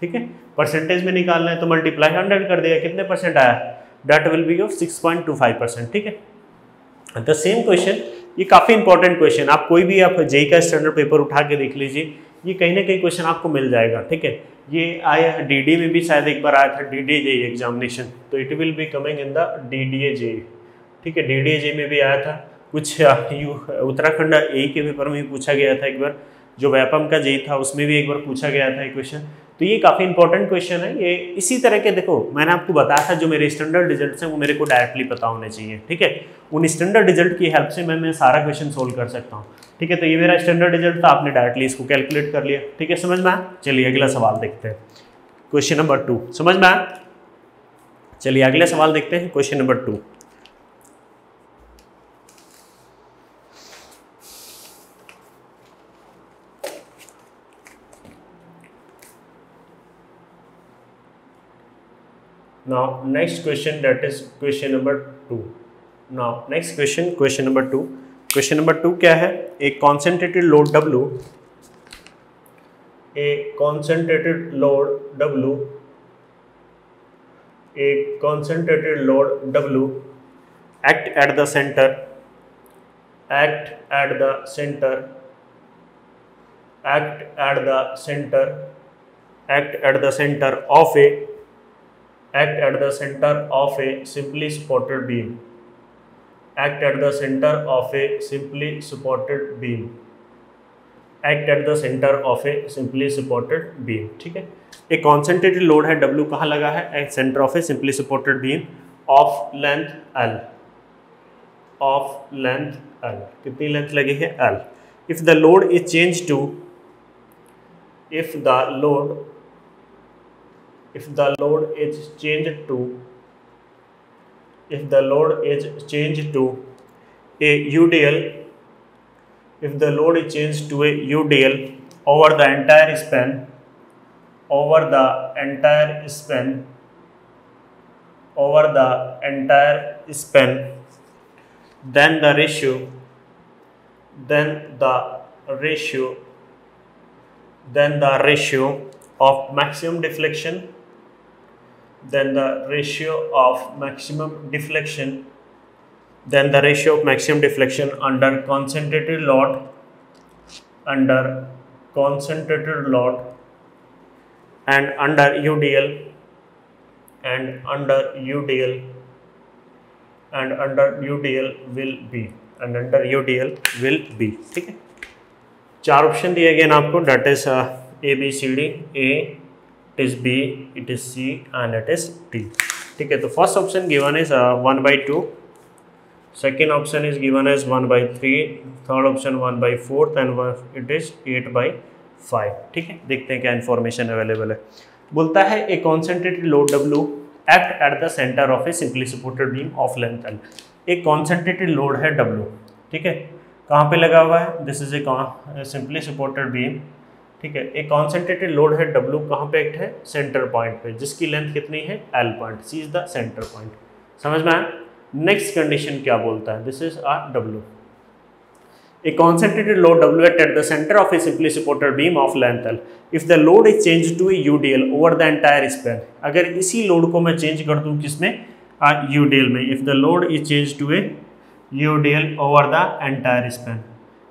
ठीक है, परसेंटेज में निकालना है तो मल्टीप्लाई हंड्रेड कर देगा, कितने परसेंट आया that will be of six point two five percent, ठीक है, द सेम क्वेश्चन, ये काफ़ी इंपॉर्टेंट क्वेश्चन, आप कोई भी आप जेई का स्टैंडर्ड पेपर उठा के देख लीजिए, ये कहीं ना कहीं क्वेश्चन आपको मिल जाएगा, ठीक है, ये आया डीडी में भी शायद एक बार आया था डीडीए एग्जामिनेशन, तो it will be coming in the DDA JE, ठीक है, डीडीएजे में भी आया था, कुछ यू उत्तराखंड ए के पेपर में भी पूछा गया था एक बार, जो व्यापम का जेई था उसमें भी एक बार पूछा गया था ये क्वेश्चन, तो ये काफ़ी इंपॉर्टेंट क्वेश्चन है, ये इसी तरह के देखो मैंने आपको बताया था जो मेरे स्टैंडर्ड रिजल्ट हैं वो मेरे को डायरेक्टली पता होने चाहिए, ठीक है, उन स्टैंडर्ड रिजल्ट की हेल्प से मैं मैं सारा क्वेश्चन सोल्व कर सकता हूँ, ठीक है, तो ये मेरा स्टैंडर्ड रिजल्ट था, आपने डायरेक्टली इसको कैलकुलेट कर लिया, ठीक है, समझ में आया, चलिए अगला सवाल देखते हैं, क्वेश्चन नंबर टू, समझ में आया, चलिए अगला सवाल देखते हैं, question number two, now next question that is question number two, now next question question number two, question number two क्या है, a concentrated load W a concentrated load W a concentrated load W act at the center act at the center act at the center act at the center of a act at the center of a simply supported beam act at the center of a simply supported beam act at the center of a simply supported beam, ठीक है, एक concentrated load है W कहाँ लगा है at center of a simply supported beam of length L of length L, कितनी length लगी है L, if the load is changed to if the load if the load is changed to if the load is changed to a U D L if the load is changed to a U D L over the entire span over the entire span over the entire span then the ratio then the ratio then the ratio of maximum deflection then the ratio of maximum deflection then the ratio of maximum deflection under concentrated load under concentrated load and under U D L and under U D L and under U D L will be and under U D L will be ठीक है। चार option दिए गए हैं आपको, that is A B C D, A it is B, it is C and it is D। ठीक है, तो first option given is one by two, second option is given as one by three, third option one by four and it is eight by five। ठीक है, देखते हैं क्या information available है। बोलता है a concentrated load W act at the center of a simply supported beam of length L। एक concentrated load है W, ठीक है, कहाँ पे लगा हुआ है, this is a simply supported beam, ठीक है, एक कॉन्सेंट्रेटेड लोड है W कहाँ पे एक्ट है, सेंटर पॉइंट पे, जिसकी लेंथ कितनी है L point, C is the centre point, समझ में आया। नेक्स्ट कंडीशन क्या बोलता है, this is are W, A concentrated load W act at the center of a simply supported beam of length L. If the load is changed to a U D L over the entire span, अगर इसी load को मैं change कर दूं किसमें, U D L में, if the load is changed to a U D L over the entire span,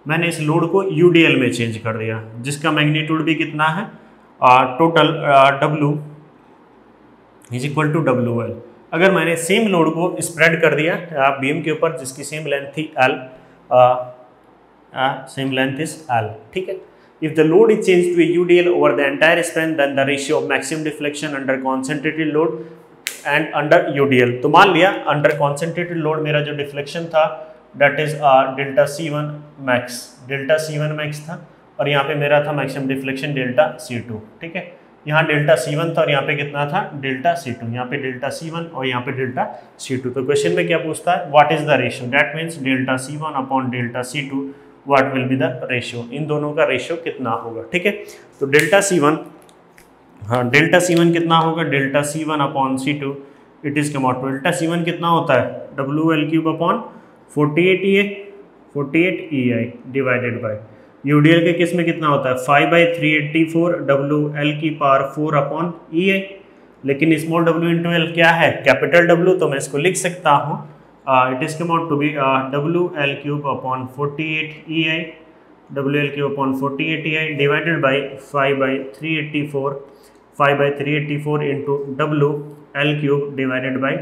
मैंने इस लोड को U D L में चेंज कर दिया, जिसका मैग्नीट्यूड भी कितना है, total W is equal to W L। अगर मैंने सेम लोड को स्प्रेड कर दिया बीम के ऊपर, जिसकी सेम लेंथ थी L, ah, Uh, same length is L, ठीक है। If the load is changed to a U D L over the entire span, then the ratio of maximum deflection under concentrated load and under U D L। तो मान लिया under concentrated load मेरा जो deflection था, that is uh, delta C one max, delta C one max था, और यहाँ पे मेरा था maximum deflection delta C two, ठीक है। यहाँ delta C one था और यहाँ पे कितना था delta C two, यहाँ पे delta C one और यहाँ पे delta C two। तो question में क्या पूछता है, what is the ratio? That means delta C one upon delta C two what will be the ratio, इन दोनों का रेशियो कितना होगा, ठीक है। तो डेल्टा सी वन, हाँ डेल्टा सी वन कितना होगा, delta C one upon C two it is come out, delta C one कितना होता है, W L cube upon forty eight E I forty eight E I divided by U D L के case में कितना होता है, five by three eighty four W L की power four upon E I, लेकिन स्मॉल डब्ल्यू इंटू एल क्या है, capital W, तो मैं इसको लिख सकता हूँ it is come out to be W L cube upon forty eight E I W L cube upon forty eight E I divided by five by three eighty four five by three eighty four into W L cube divided by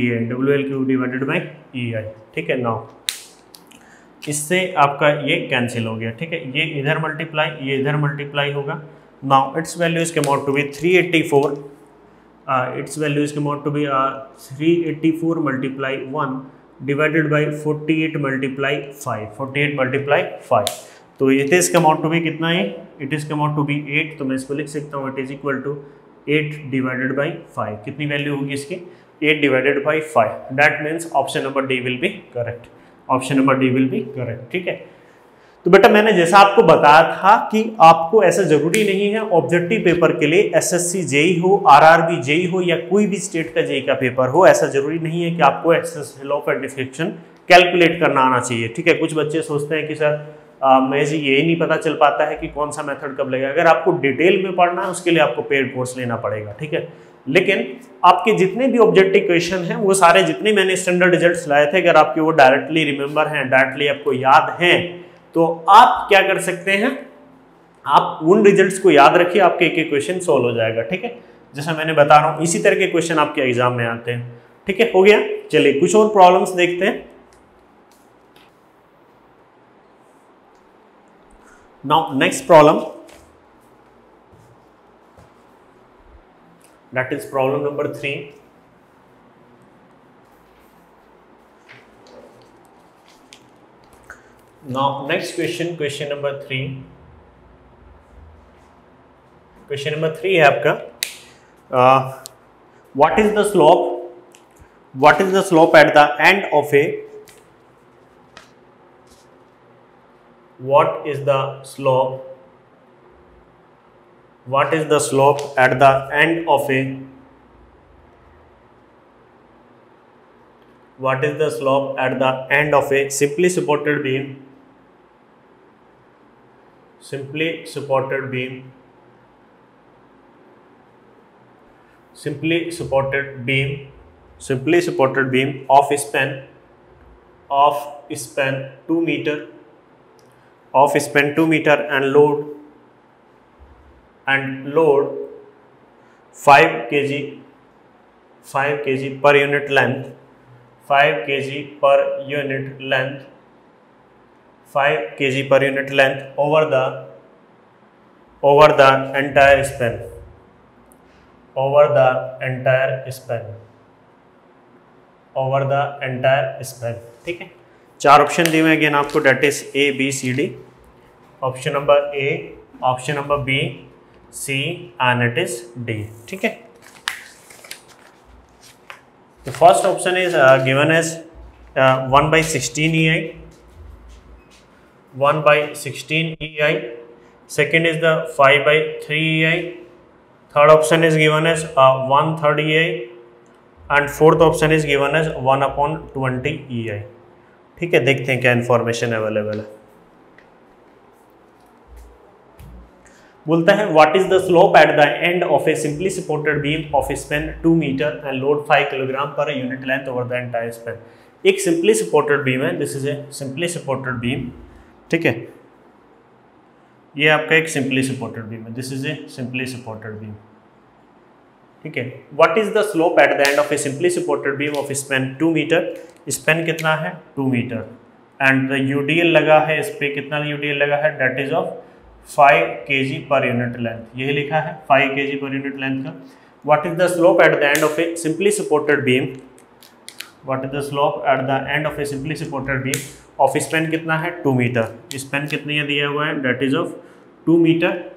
E I W L cube divided by E I, ठीक है। Now इससे आपका ये cancel हो गया, ठीक है, ये इधर मल्टीप्लाई ये इधर मल्टीप्लाई होगा। Now its value is come out to be three eighty four Uh, its value is come out to be uh, three eighty four multiply one divided by forty eight multiply five, forty eight multiply five, तो it is come out to be कितना है, it is come out to be eight, तो मैं इसको लिख सकता हूँ it is equal to eight divided by five, कितनी वैल्यू होगी इसकी, eight divided by five, that means option number D will be correct, option number D will be correct, ठीक है। तो बेटा मैंने जैसा आपको बताया था कि आपको ऐसा जरूरी नहीं है ऑब्जेक्टिव पेपर के लिए एसएससी जेई हो, आरआरबी जेई हो या कोई भी स्टेट का जेई का पेपर हो, ऐसा जरूरी नहीं है कि आपको access law of deflection calculate करना आना चाहिए, ठीक है। कुछ बच्चे सोचते हैं कि सर मैं जी यही नहीं पता चल पाता है कि कौन सा मेथड कब लगेगा, अगर आपको डिटेल में पढ़ना है उसके लिए आपको पेड कोर्स लेना पड़ेगा, ठीक है। लेकिन आपके जितने भी ऑब्जेक्टिव क्वेश्चन हैं वो सारे जितने मैंने स्टैंडर्ड रिजल्ट्स लाए थे, अगर आपके वो डायरेक्टली रिमेंबर हैं, डायरेक्टली आपको याद हैं, तो आप क्या कर सकते हैं, आप उन रिजल्ट्स को याद रखिए, आपके एक एक क्वेश्चन सॉल्व हो जाएगा, ठीक है। जैसा मैंने बता रहा हूँ इसी तरह के क्वेश्चन आपके एग्जाम में आते हैं, ठीक है, हो गया। चलिए कुछ और प्रॉब्लम्स देखते हैं। Now next problem, that is problem number three. Now next question, question number three, question number three है आपका, uh, what is the slope, what is the slope at the end of a, what is the slope, what is the slope at the end of a, what is the slope at the end of a simply supported beam simply supported beam, simply supported beam, simply supported beam of span, of span two meter, of span two meter and load, and load five kilograms, five kilograms per unit length, five kilograms per unit length, five kilograms per unit length over the over the entire span, over the entire span, over the entire span. ठीक है, चार option दिए हुए हैं again आपको, that is A B C D, option number A, option number B, C and it is D. ठीक है, the first option is uh, given as uh, one by sixteen E I, one by sixteen E I, second is the five by three E I, third option is given as uh, one third E I and fourth option is given as one upon twenty E I. ठीक है, देखते हैं क्या information available है. बोलता है what is the slope at the end of a simply supported beam of span two metre and load five kilogram per unit length over the entire span. एक simply supported beam है, this is a simply supported beam. ठीक है, ये आपका एक simply supported beam है, this is a simply supported beam. ठीक है, what is the slope at the end of a simply supported beam of span two metre, span कितना है two metre, and the UDL लगा है, इस पर कितना यूडीएल लगा है, that is of five kilograms per unit length, यही लिखा है five kilograms per unit length का. What is the slope at the end of a simply supported beam, what is the slope at the end of a simply supported beam of span कितना है two metre, Spain कितनी है दिया हुआ है, that is of two metre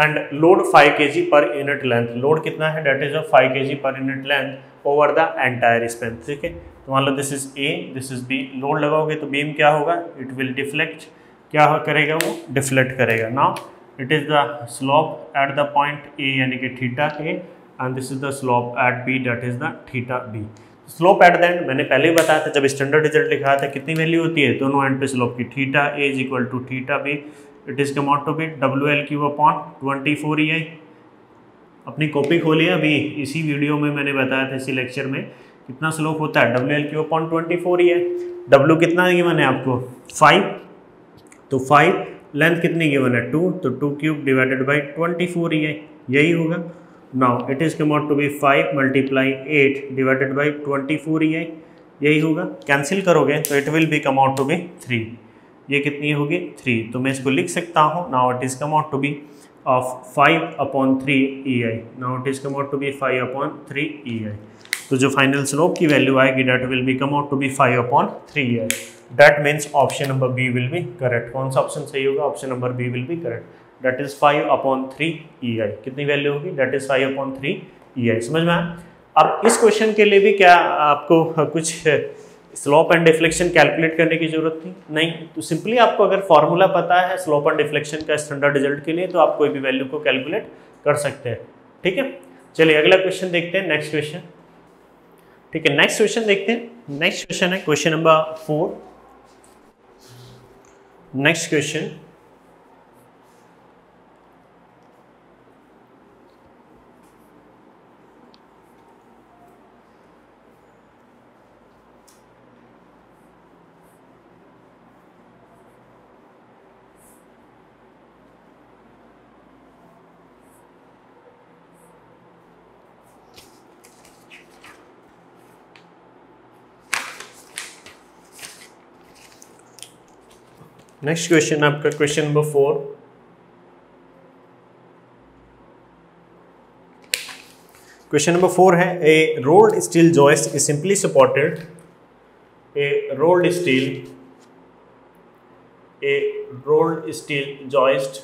and load five kilograms per unit length, load कितना है, that is of five kilograms per unit length over the entire span. ठीक है, तो मान लो this is A, this is B, load लगाओगे तो beam क्या होगा, इट विल डिफ्लेक्ट, क्या करेगा वो, डिफ्लेक्ट करेगा. Now it is the slope at the point A यानी कि theta A, and this is the slope at B, that is the theta B. Slope at the end मैंने पहले ही बताया था जब स्टैंडर्ड रिजल्ट लिखा था कितनी वैल्यू होती है दोनों एंड पे स्लोप की, theta A is equal to theta B, it is come out to be W L Q upon twenty four E I. अपनी कॉपी खोली है, अभी इसी वीडियो में मैंने बताया था इसी लेक्चर में कितना स्लोप होता है, W L Q upon twenty four E I. W कितना है मैंने आपको फाइव, तो फाइव, लेंथ कितनी गिवन है टू, तो two cube divided by twenty four, ये यही होगा. Now it is come out to be five multiply eight divided by twenty four, ये यही होगा. कैंसिल करोगे तो it will be come out to be three, ये कितनी होगी थ्री, तो मैं इसको लिख सकता हूँ. Now it is come out to be of five upon three E I, now it is come out to be five upon three E I. तो जो फाइनल स्लोप की वैल्यू आएगी that will be come out to be five upon three E I. That means option number B will be correct. कौन सा option सही होगा, option number B will be correct. That is five upon three E I. कितनी value होगी, that is five upon three E I. समझ में आया. अब इस क्वेश्चन के लिए भी क्या आपको कुछ स्लोप एंड डिफ्लेक्शन कैलकुलेट करने की जरूरत थी, नहीं, तो सिंपली आपको अगर फॉर्मूला पता है स्लोप एंड डिफ्लेक्शन का स्टैंडर्ड रिजल्ट के लिए तो आप कोई भी वैल्यू को कैलकुलेट कर सकते हैं. ठीक है, चलिए अगला क्वेश्चन देखते हैं, नेक्स्ट क्वेश्चन. ठीक है, नेक्स्ट क्वेश्चन देखते हैं. नेक्स्ट क्वेश्चन है question number four. Next question. Next question आपका question number four. Question number four है a rolled steel joist is simply supported, a rolled steel, a rolled steel joist,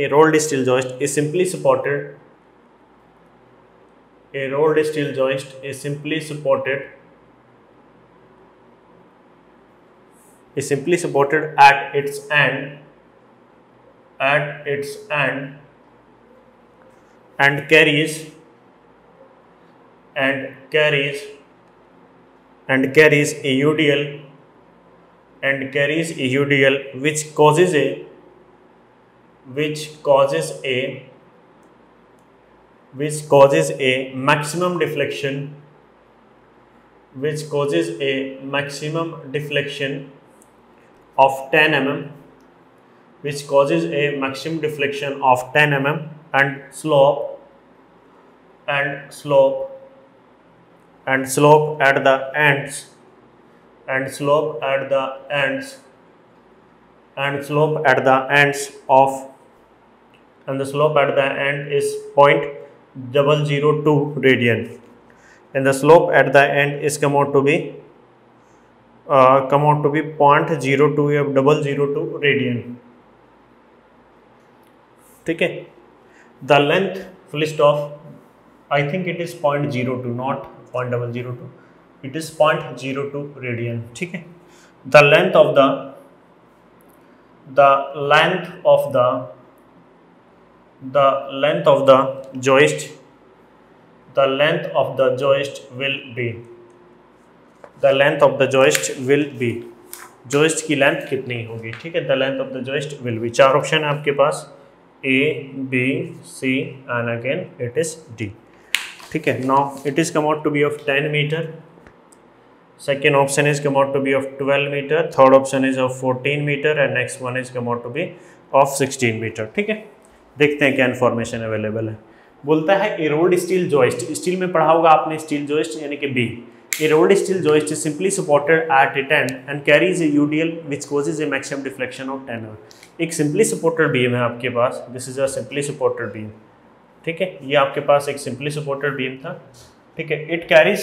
a rolled steel joist is simply supported, a rolled steel joist is simply supported is simply supported at its end, at its end and carries, and carries, and carries a U D L, and carries a U D L which causes a which causes a which causes a maximum deflection which causes a maximum deflection of ten millimeters which causes a maximum deflection of ten millimeters and slope and slope and slope at the ends and slope at the ends and slope at the ends of and the slope at the end is zero point zero zero two radian, and the slope at the end is come out to be uh, come out to be zero point zero two zero zero two radian. Okay. The length list of, I think it is zero point zero two, not zero point zero zero two, it is zero point zero two radian. Okay. The length of the the length of the the length of the joist the length of the joist will be the length of the joist will be joist की length कितनी होगी. ठीक है, the length of the joist will be. चार option है आपके पास, A, B, C and again it is D. ठीक है, now it is come out to be of ten meter, second option is come out to be of twelve meter, third option is of fourteen meter and next one is come out to be of sixteen meter. ठीक है, देखते हैं क्या information available है. बोलता है arrowed steel joist, steel में पढ़ा होगा आपने स्टील जॉइस्ट यानी कि B. A rolled steel joist is simply supported at it end and carries a UDL which causes a maximum deflection of ten M M. एक सिंपली सपोर्टेड बीम है आपके पास, this is a simply supported beam. ठीक है, ये आपके पास एक सिंपली सपोर्टेड बीम था. ठीक है, it carries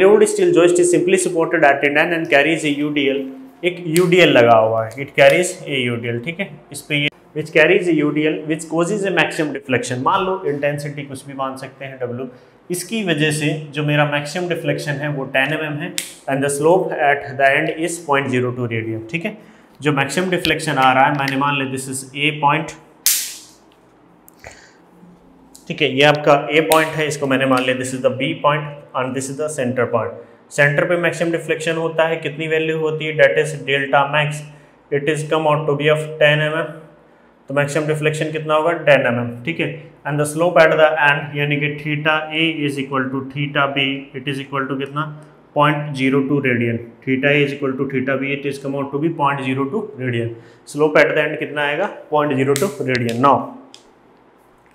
a rolled steel joist is simply supported at it end and carries a UDL. एक यूडीएल लगा हुआ है, इट कैरीज ए यूडीएल. ठीक है, इस पे which carries a UDL which causes a maximum deflection. मान लो इंटेंसिटी कुछ भी मान सकते हैं डब्ल्यू, इसकी वजह से जो मेरा मैक्सिमम डिफ्लेक्शन है वो टेन एम एम है and the slope at the end is point zero two radian. ठीक है, जो मैक्सिमम डिफ्लेक्शन आ रहा है मैंने मान लिया दिस इज ए पॉइंट. ठीक है, ये आपका ए पॉइंट है, इसको मैंने मान लिया this is the B point and this is the centre point. Centre पे मैक्सिमम डिफ्लेक्शन होता है, कितनी वैल्यू होती है, that is delta max. It is come out to be of ten M M, तो मैक्सिमम डिफ्लेक्शन कितना होगा ten M M. ठीक है, and the slope at the end यानी कि theta A is equal to theta B, it is equal to कितना point zero two radian. Theta A is equal to theta B, it is come out to be point zero two radian. Slope at the end कितना आएगा point zero two radian. Now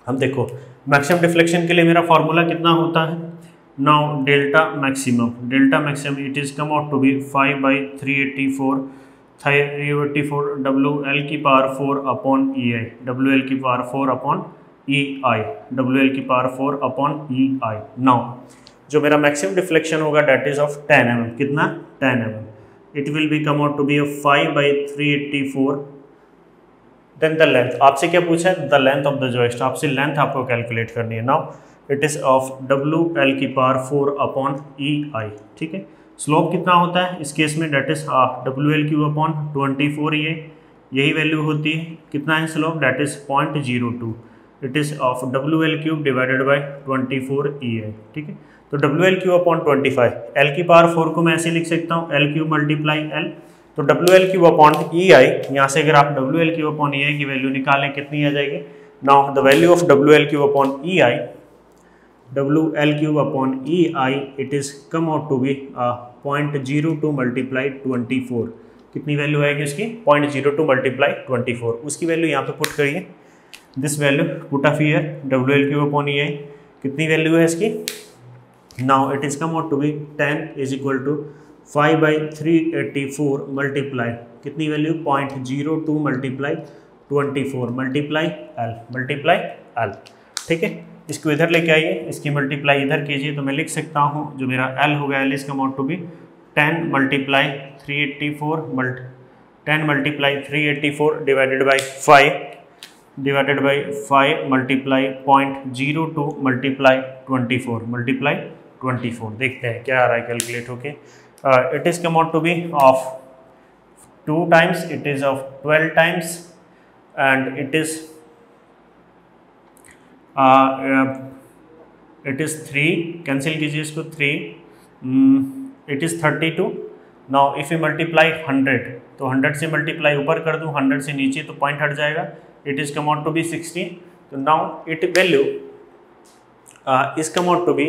हम देखो maximum deflection के लिए मेरा formula कितना होता है. Now delta maximum delta maximum it is come out to be five by three eighty four three eighty four W L की power four upon E I W L की power four upon E I W L की power four upon E I. Now जो मेरा maximum deflection होगा that is of ten M M, कितना ten M M. It will be come out to be of five by three eighty four. Then the length, आपसे क्या पूछा है, the length of the joist, आपसे length आपको calculate करनी है. Now it is of W L की power four upon E I. ठीक है, स्लोप कितना होता है इस केस में, that is W L Q upon twenty four ये यही वैल्यू होती है. कितना है slope, that is point zero two. It is of W L cube divided by twenty four E है. ठीक है, तो W L Q upon twenty five L की पावर फोर को मैं ऐसे लिख सकता हूँ एल क्यू मल्टीप्लाई एल, तो W L Q upon E I. यहाँ से अगर आप W L Q upon E I की वैल्यू निकालें कितनी आ जाएगी. Now the value of W L Q upon E I W L cube upon E I it is come out to be point zero two multiply twenty four. कितनी value आएगी उसकी, point zero two multiply twenty four. उसकी value यहाँ पे put करिए, this value put of year W L cube upon E I कितनी value है इसकी. Now it is come out to be ten is equal to five by three eighty four multiply कितनी value, point zero two multiply twenty four multiply L multiply L. ठीक है, इसको इधर लेके आइए, इसकी मल्टीप्लाई इधर कीजिए, तो मैं लिख सकता हूँ जो मेरा एल हो गया L is come out to be ten multiply three eighty four mult ten multiply three eighty four divided by five divided by five multiply point zero two multiply twenty four multiply twenty four. देखते हैं क्या आ रहा है calculate होके. It is come out to be of two times, it is of twelve times and it is it is three, cancel कीजिए इसको three, it is thirty two now if you multiply hundred, तो hundred से multiply ऊपर कर दूँ, hundred से नीचे तो पॉइंट हट जाएगा, it is come out to be sixteen. तो now it value is come out to be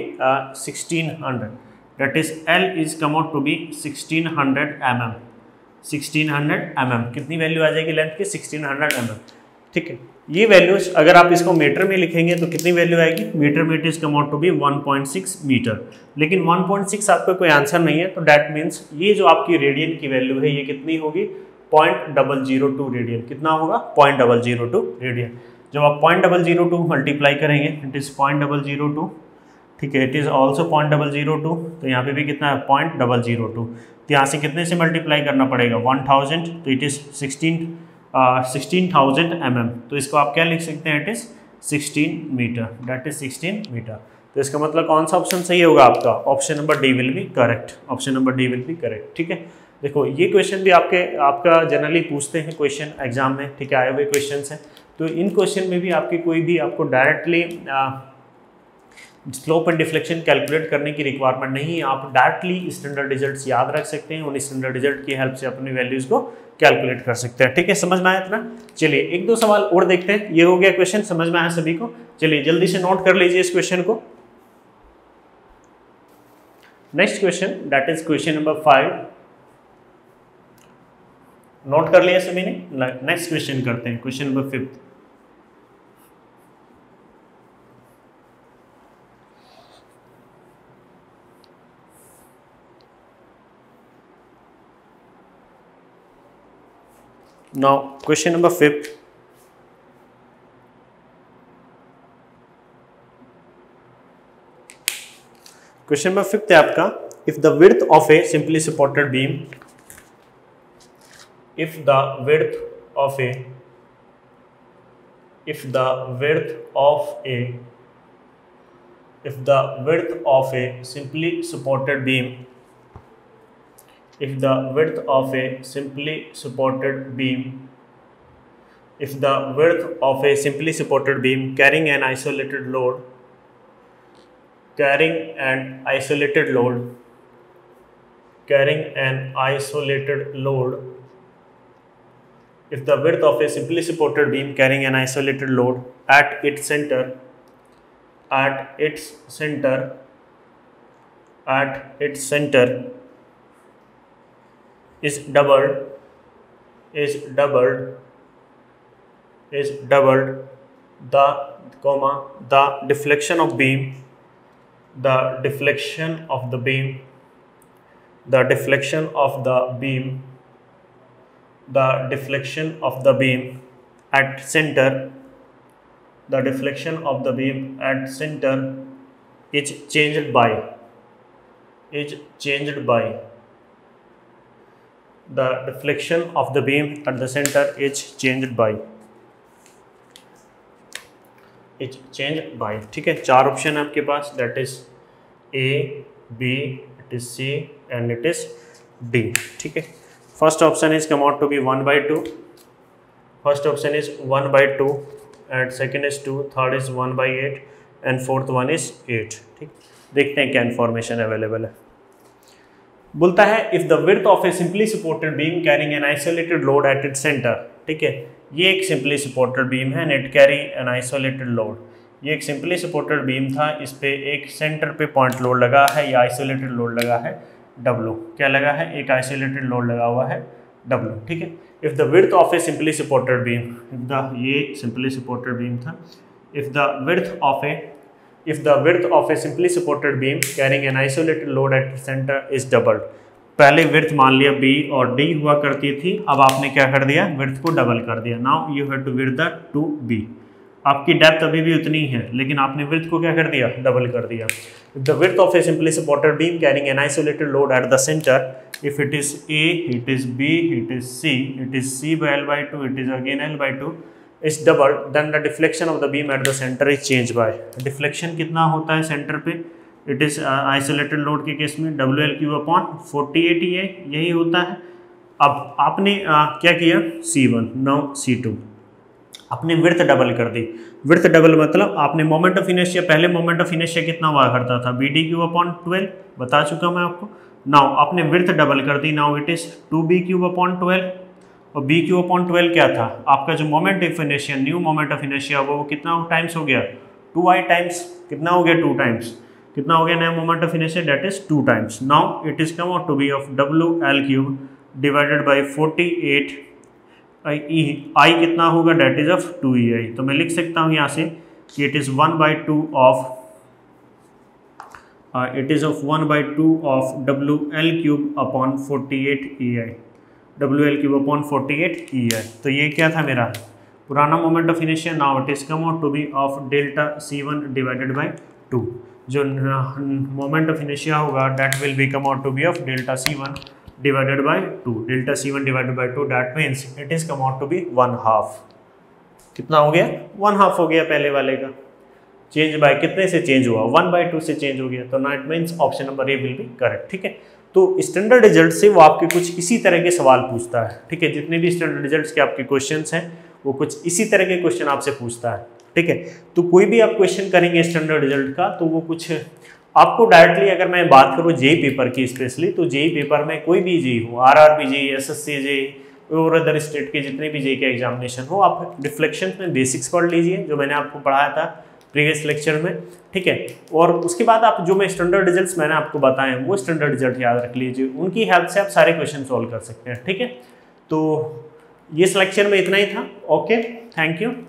sixteen hundred, that is L is come out to be sixteen hundred M M, sixteen hundred M M कितनी value आ जाएगी length की, sixteen hundred M M. ठीक है, ये values अगर आप इसको मीटर में लिखेंगे तो कितनी वैल्यू आएगी, मीटर में it is come out to be one point six metre. लेकिन वन पॉइंट सिक्स आपका कोई आंसर नहीं है, तो डैट मीन्स ये जो आपकी रेडियन की वैल्यू है ये कितनी होगी, point double zero two radian. कितना होगा, point double zero two radian. जब आप point double zero two multiply करेंगे it is point double zero two, ठीक है, it is also point double zero two, तो यहाँ पे भी कितना है पॉइंट डबल जीरो टू. तो यहाँ से कितने से मल्टीप्लाई करना पड़ेगा, वन थाउजेंड, तो it is sixteen sixteen thousand M M. तो इसको आप क्या लिख सकते हैं, it is sixteen metre, that is sixteen metre. तो इसका मतलब कौन सा ऑप्शन सही होगा आपका, option number D will be correct, option number D will be correct. ठीक है, देखो ये क्वेश्चन भी आपके आपका जनरली पूछते हैं क्वेश्चन एग्जाम में, ठीक है, आए हुए क्वेश्चन हैं. तो इन क्वेश्चन में भी आपके कोई भी आपको directly slope and deflection calculate करने की रिक्वायरमेंट नहीं है, आप डायरेक्टली स्टैंडर्ड रिजल्ट्स याद रख सकते हैं, उन स्टैंडर्ड रिजल्ट की हेल्प से अपने वैल्यूज़ को कैलकुलेट कर सकते हैं. ठीक है, समझ में आया इतना. चलिए एक दो सवाल और देखते हैं. ये हो गया क्वेश्चन, समझ में आया सभी को. चलिए जल्दी से नोट कर लीजिए इस क्वेश्चन को. Next question, that is question number five. Note कर लिया सभी ने. नेक्स्ट क्वेश्चन करते हैं, question number fifth. Now, question number fifth. Question number fifth है आपका. If the width of a simply supported beam, if the width of a, if the width of a, if the width of a simply supported beam. If the width of a simply supported beam, if the width of a simply supported beam carrying an isolated load, carrying an isolated load, carrying an isolated load, if the width of a simply supported beam carrying an isolated load at its center, at its center, at its center, is doubled, is doubled, is doubled, the comma, the deflection of beam, the deflection of the beam, the deflection of the beam, the deflection of the beam at center, the deflection of the beam at center is changed by, is changed by, the deflection of the beam at the center is changed by, is changed by. ठीक है, चार option है आपके पास, that is A, B, it is C and it is D. ठीक है, first option is come out to be one by two, first option is one by two and second is two, third is one by eight and fourth one is eight. ठीक, देखते हैं क्या information available है. बोलता है if the width of a simply supported beam carrying an isolated load at its centre. ठीक है, ये एक सिंपली सपोर्टेड बीम है and it carry an isolated load. ये एक सिंपली सपोर्टेड बीम था, इस पे एक सेंटर पे पॉइंट लोड लगा है या आइसोलेटेड लोड लगा है W. क्या लगा है, एक आइसोलेटेड लोड लगा हुआ है W. ठीक है, if the width of a simply supported beam, if the ये सिंपली सपोर्टेड बीम था, if the width of a, if the width of a simply supported beam carrying an isolated load at the center is doubled. पहले width मान लिया B और D हुआ करती थी, अब आपने क्या कर दिया, width को double कर दिया. now you have to width the to be. आपकी depth अभी भी उतनी है लेकिन आपने width को क्या कर दिया, double कर दिया. if the width of a simply supported beam carrying an isolated load at the center, if it is A, it is B, it is C, it is C by L by two, it is again L by two, is double, then the deflection of the beam at the centre is change by. Deflection कितना होता है centre पे, it is isolated load के case में W L Q upon forty eight, ये यही होता है. अब आपने uh, क्या किया, C one now C two, आपने विड्थ डबल कर दी. विड्थ डबल मतलब आपने मोमेंट ऑफ इनर्शिया, पहले मोमेंट ऑफ इनर्शिया कितना हुआ करता था, B D Q upon twelve, बता चुका मैं आपको, नाउ आपने विड्थ डबल कर दी, now it is two B cube upon twelve, और बी क्यूब अपॉन ट्वेल्व क्या था आपका जो moment of inertia, new moment of inertia वो कितना टाइम्स हो गया टू आई टाइम्स, कितना हो गया टू टाइम्स, कितना हो गया नया moment of inertia that is two times. Now it is come out to be of W L cube divided by forty eight I E, I कितना होगा that is of two E I. तो मैं लिख सकता हूँ यहाँ से कि it is one by two of it is of one by two of W L cube upon forty eight E I, W L cube upon forty eight E I. तो ये क्या था मेरा पुराना moment of inertia, now it is come out to be of delta C one divided by two, जो moment of inertia होगा that will be come out to be of delta C one divided by two, delta C one divided by two that means it is come out to be one half, कितना हो गया one half हो गया, पहले वाले का change bye कितने से चेंज हुआ वन बाई टू से चेंज हो गया। तो night means option number A will be correct. ठीक है, तो स्टैंडर्ड रिजल्ट से वो आपके कुछ इसी तरह के सवाल पूछता है। ठीक है, जितने भी स्टैंडर्ड रिजल्ट के आपके क्वेश्चन हैं वो कुछ इसी तरह के क्वेश्चन आपसे पूछता है। ठीक है, तो कोई भी आप क्वेश्चन करेंगे स्टैंडर्ड रिजल्ट का तो वो कुछ आपको डायरेक्टली, अगर मैं बात करूँ जेई पेपर की स्पेशली, तो जेई पेपर में कोई भी जेई हो, R R B JE, S S C JE और अदर स्टेट के जितने भी जेई के एग्जामिनेशन हो, आप रिफ्लेक्शन में बेसिक्स पढ़ लीजिए जो मैंने आपको पढ़ाया था प्रीवियस लेक्चर में। ठीक है, और उसके बाद आप जो मैं स्टैंडर्ड रिजल्ट्स मैंने आपको बताए हैं वो स्टैंडर्ड रिजल्ट याद रख लीजिए, उनकी हेल्प से आप सारे क्वेश्चन सॉल्व कर सकते हैं। ठीक है, तो ये लेक्चर में इतना ही था। Okay, thank you.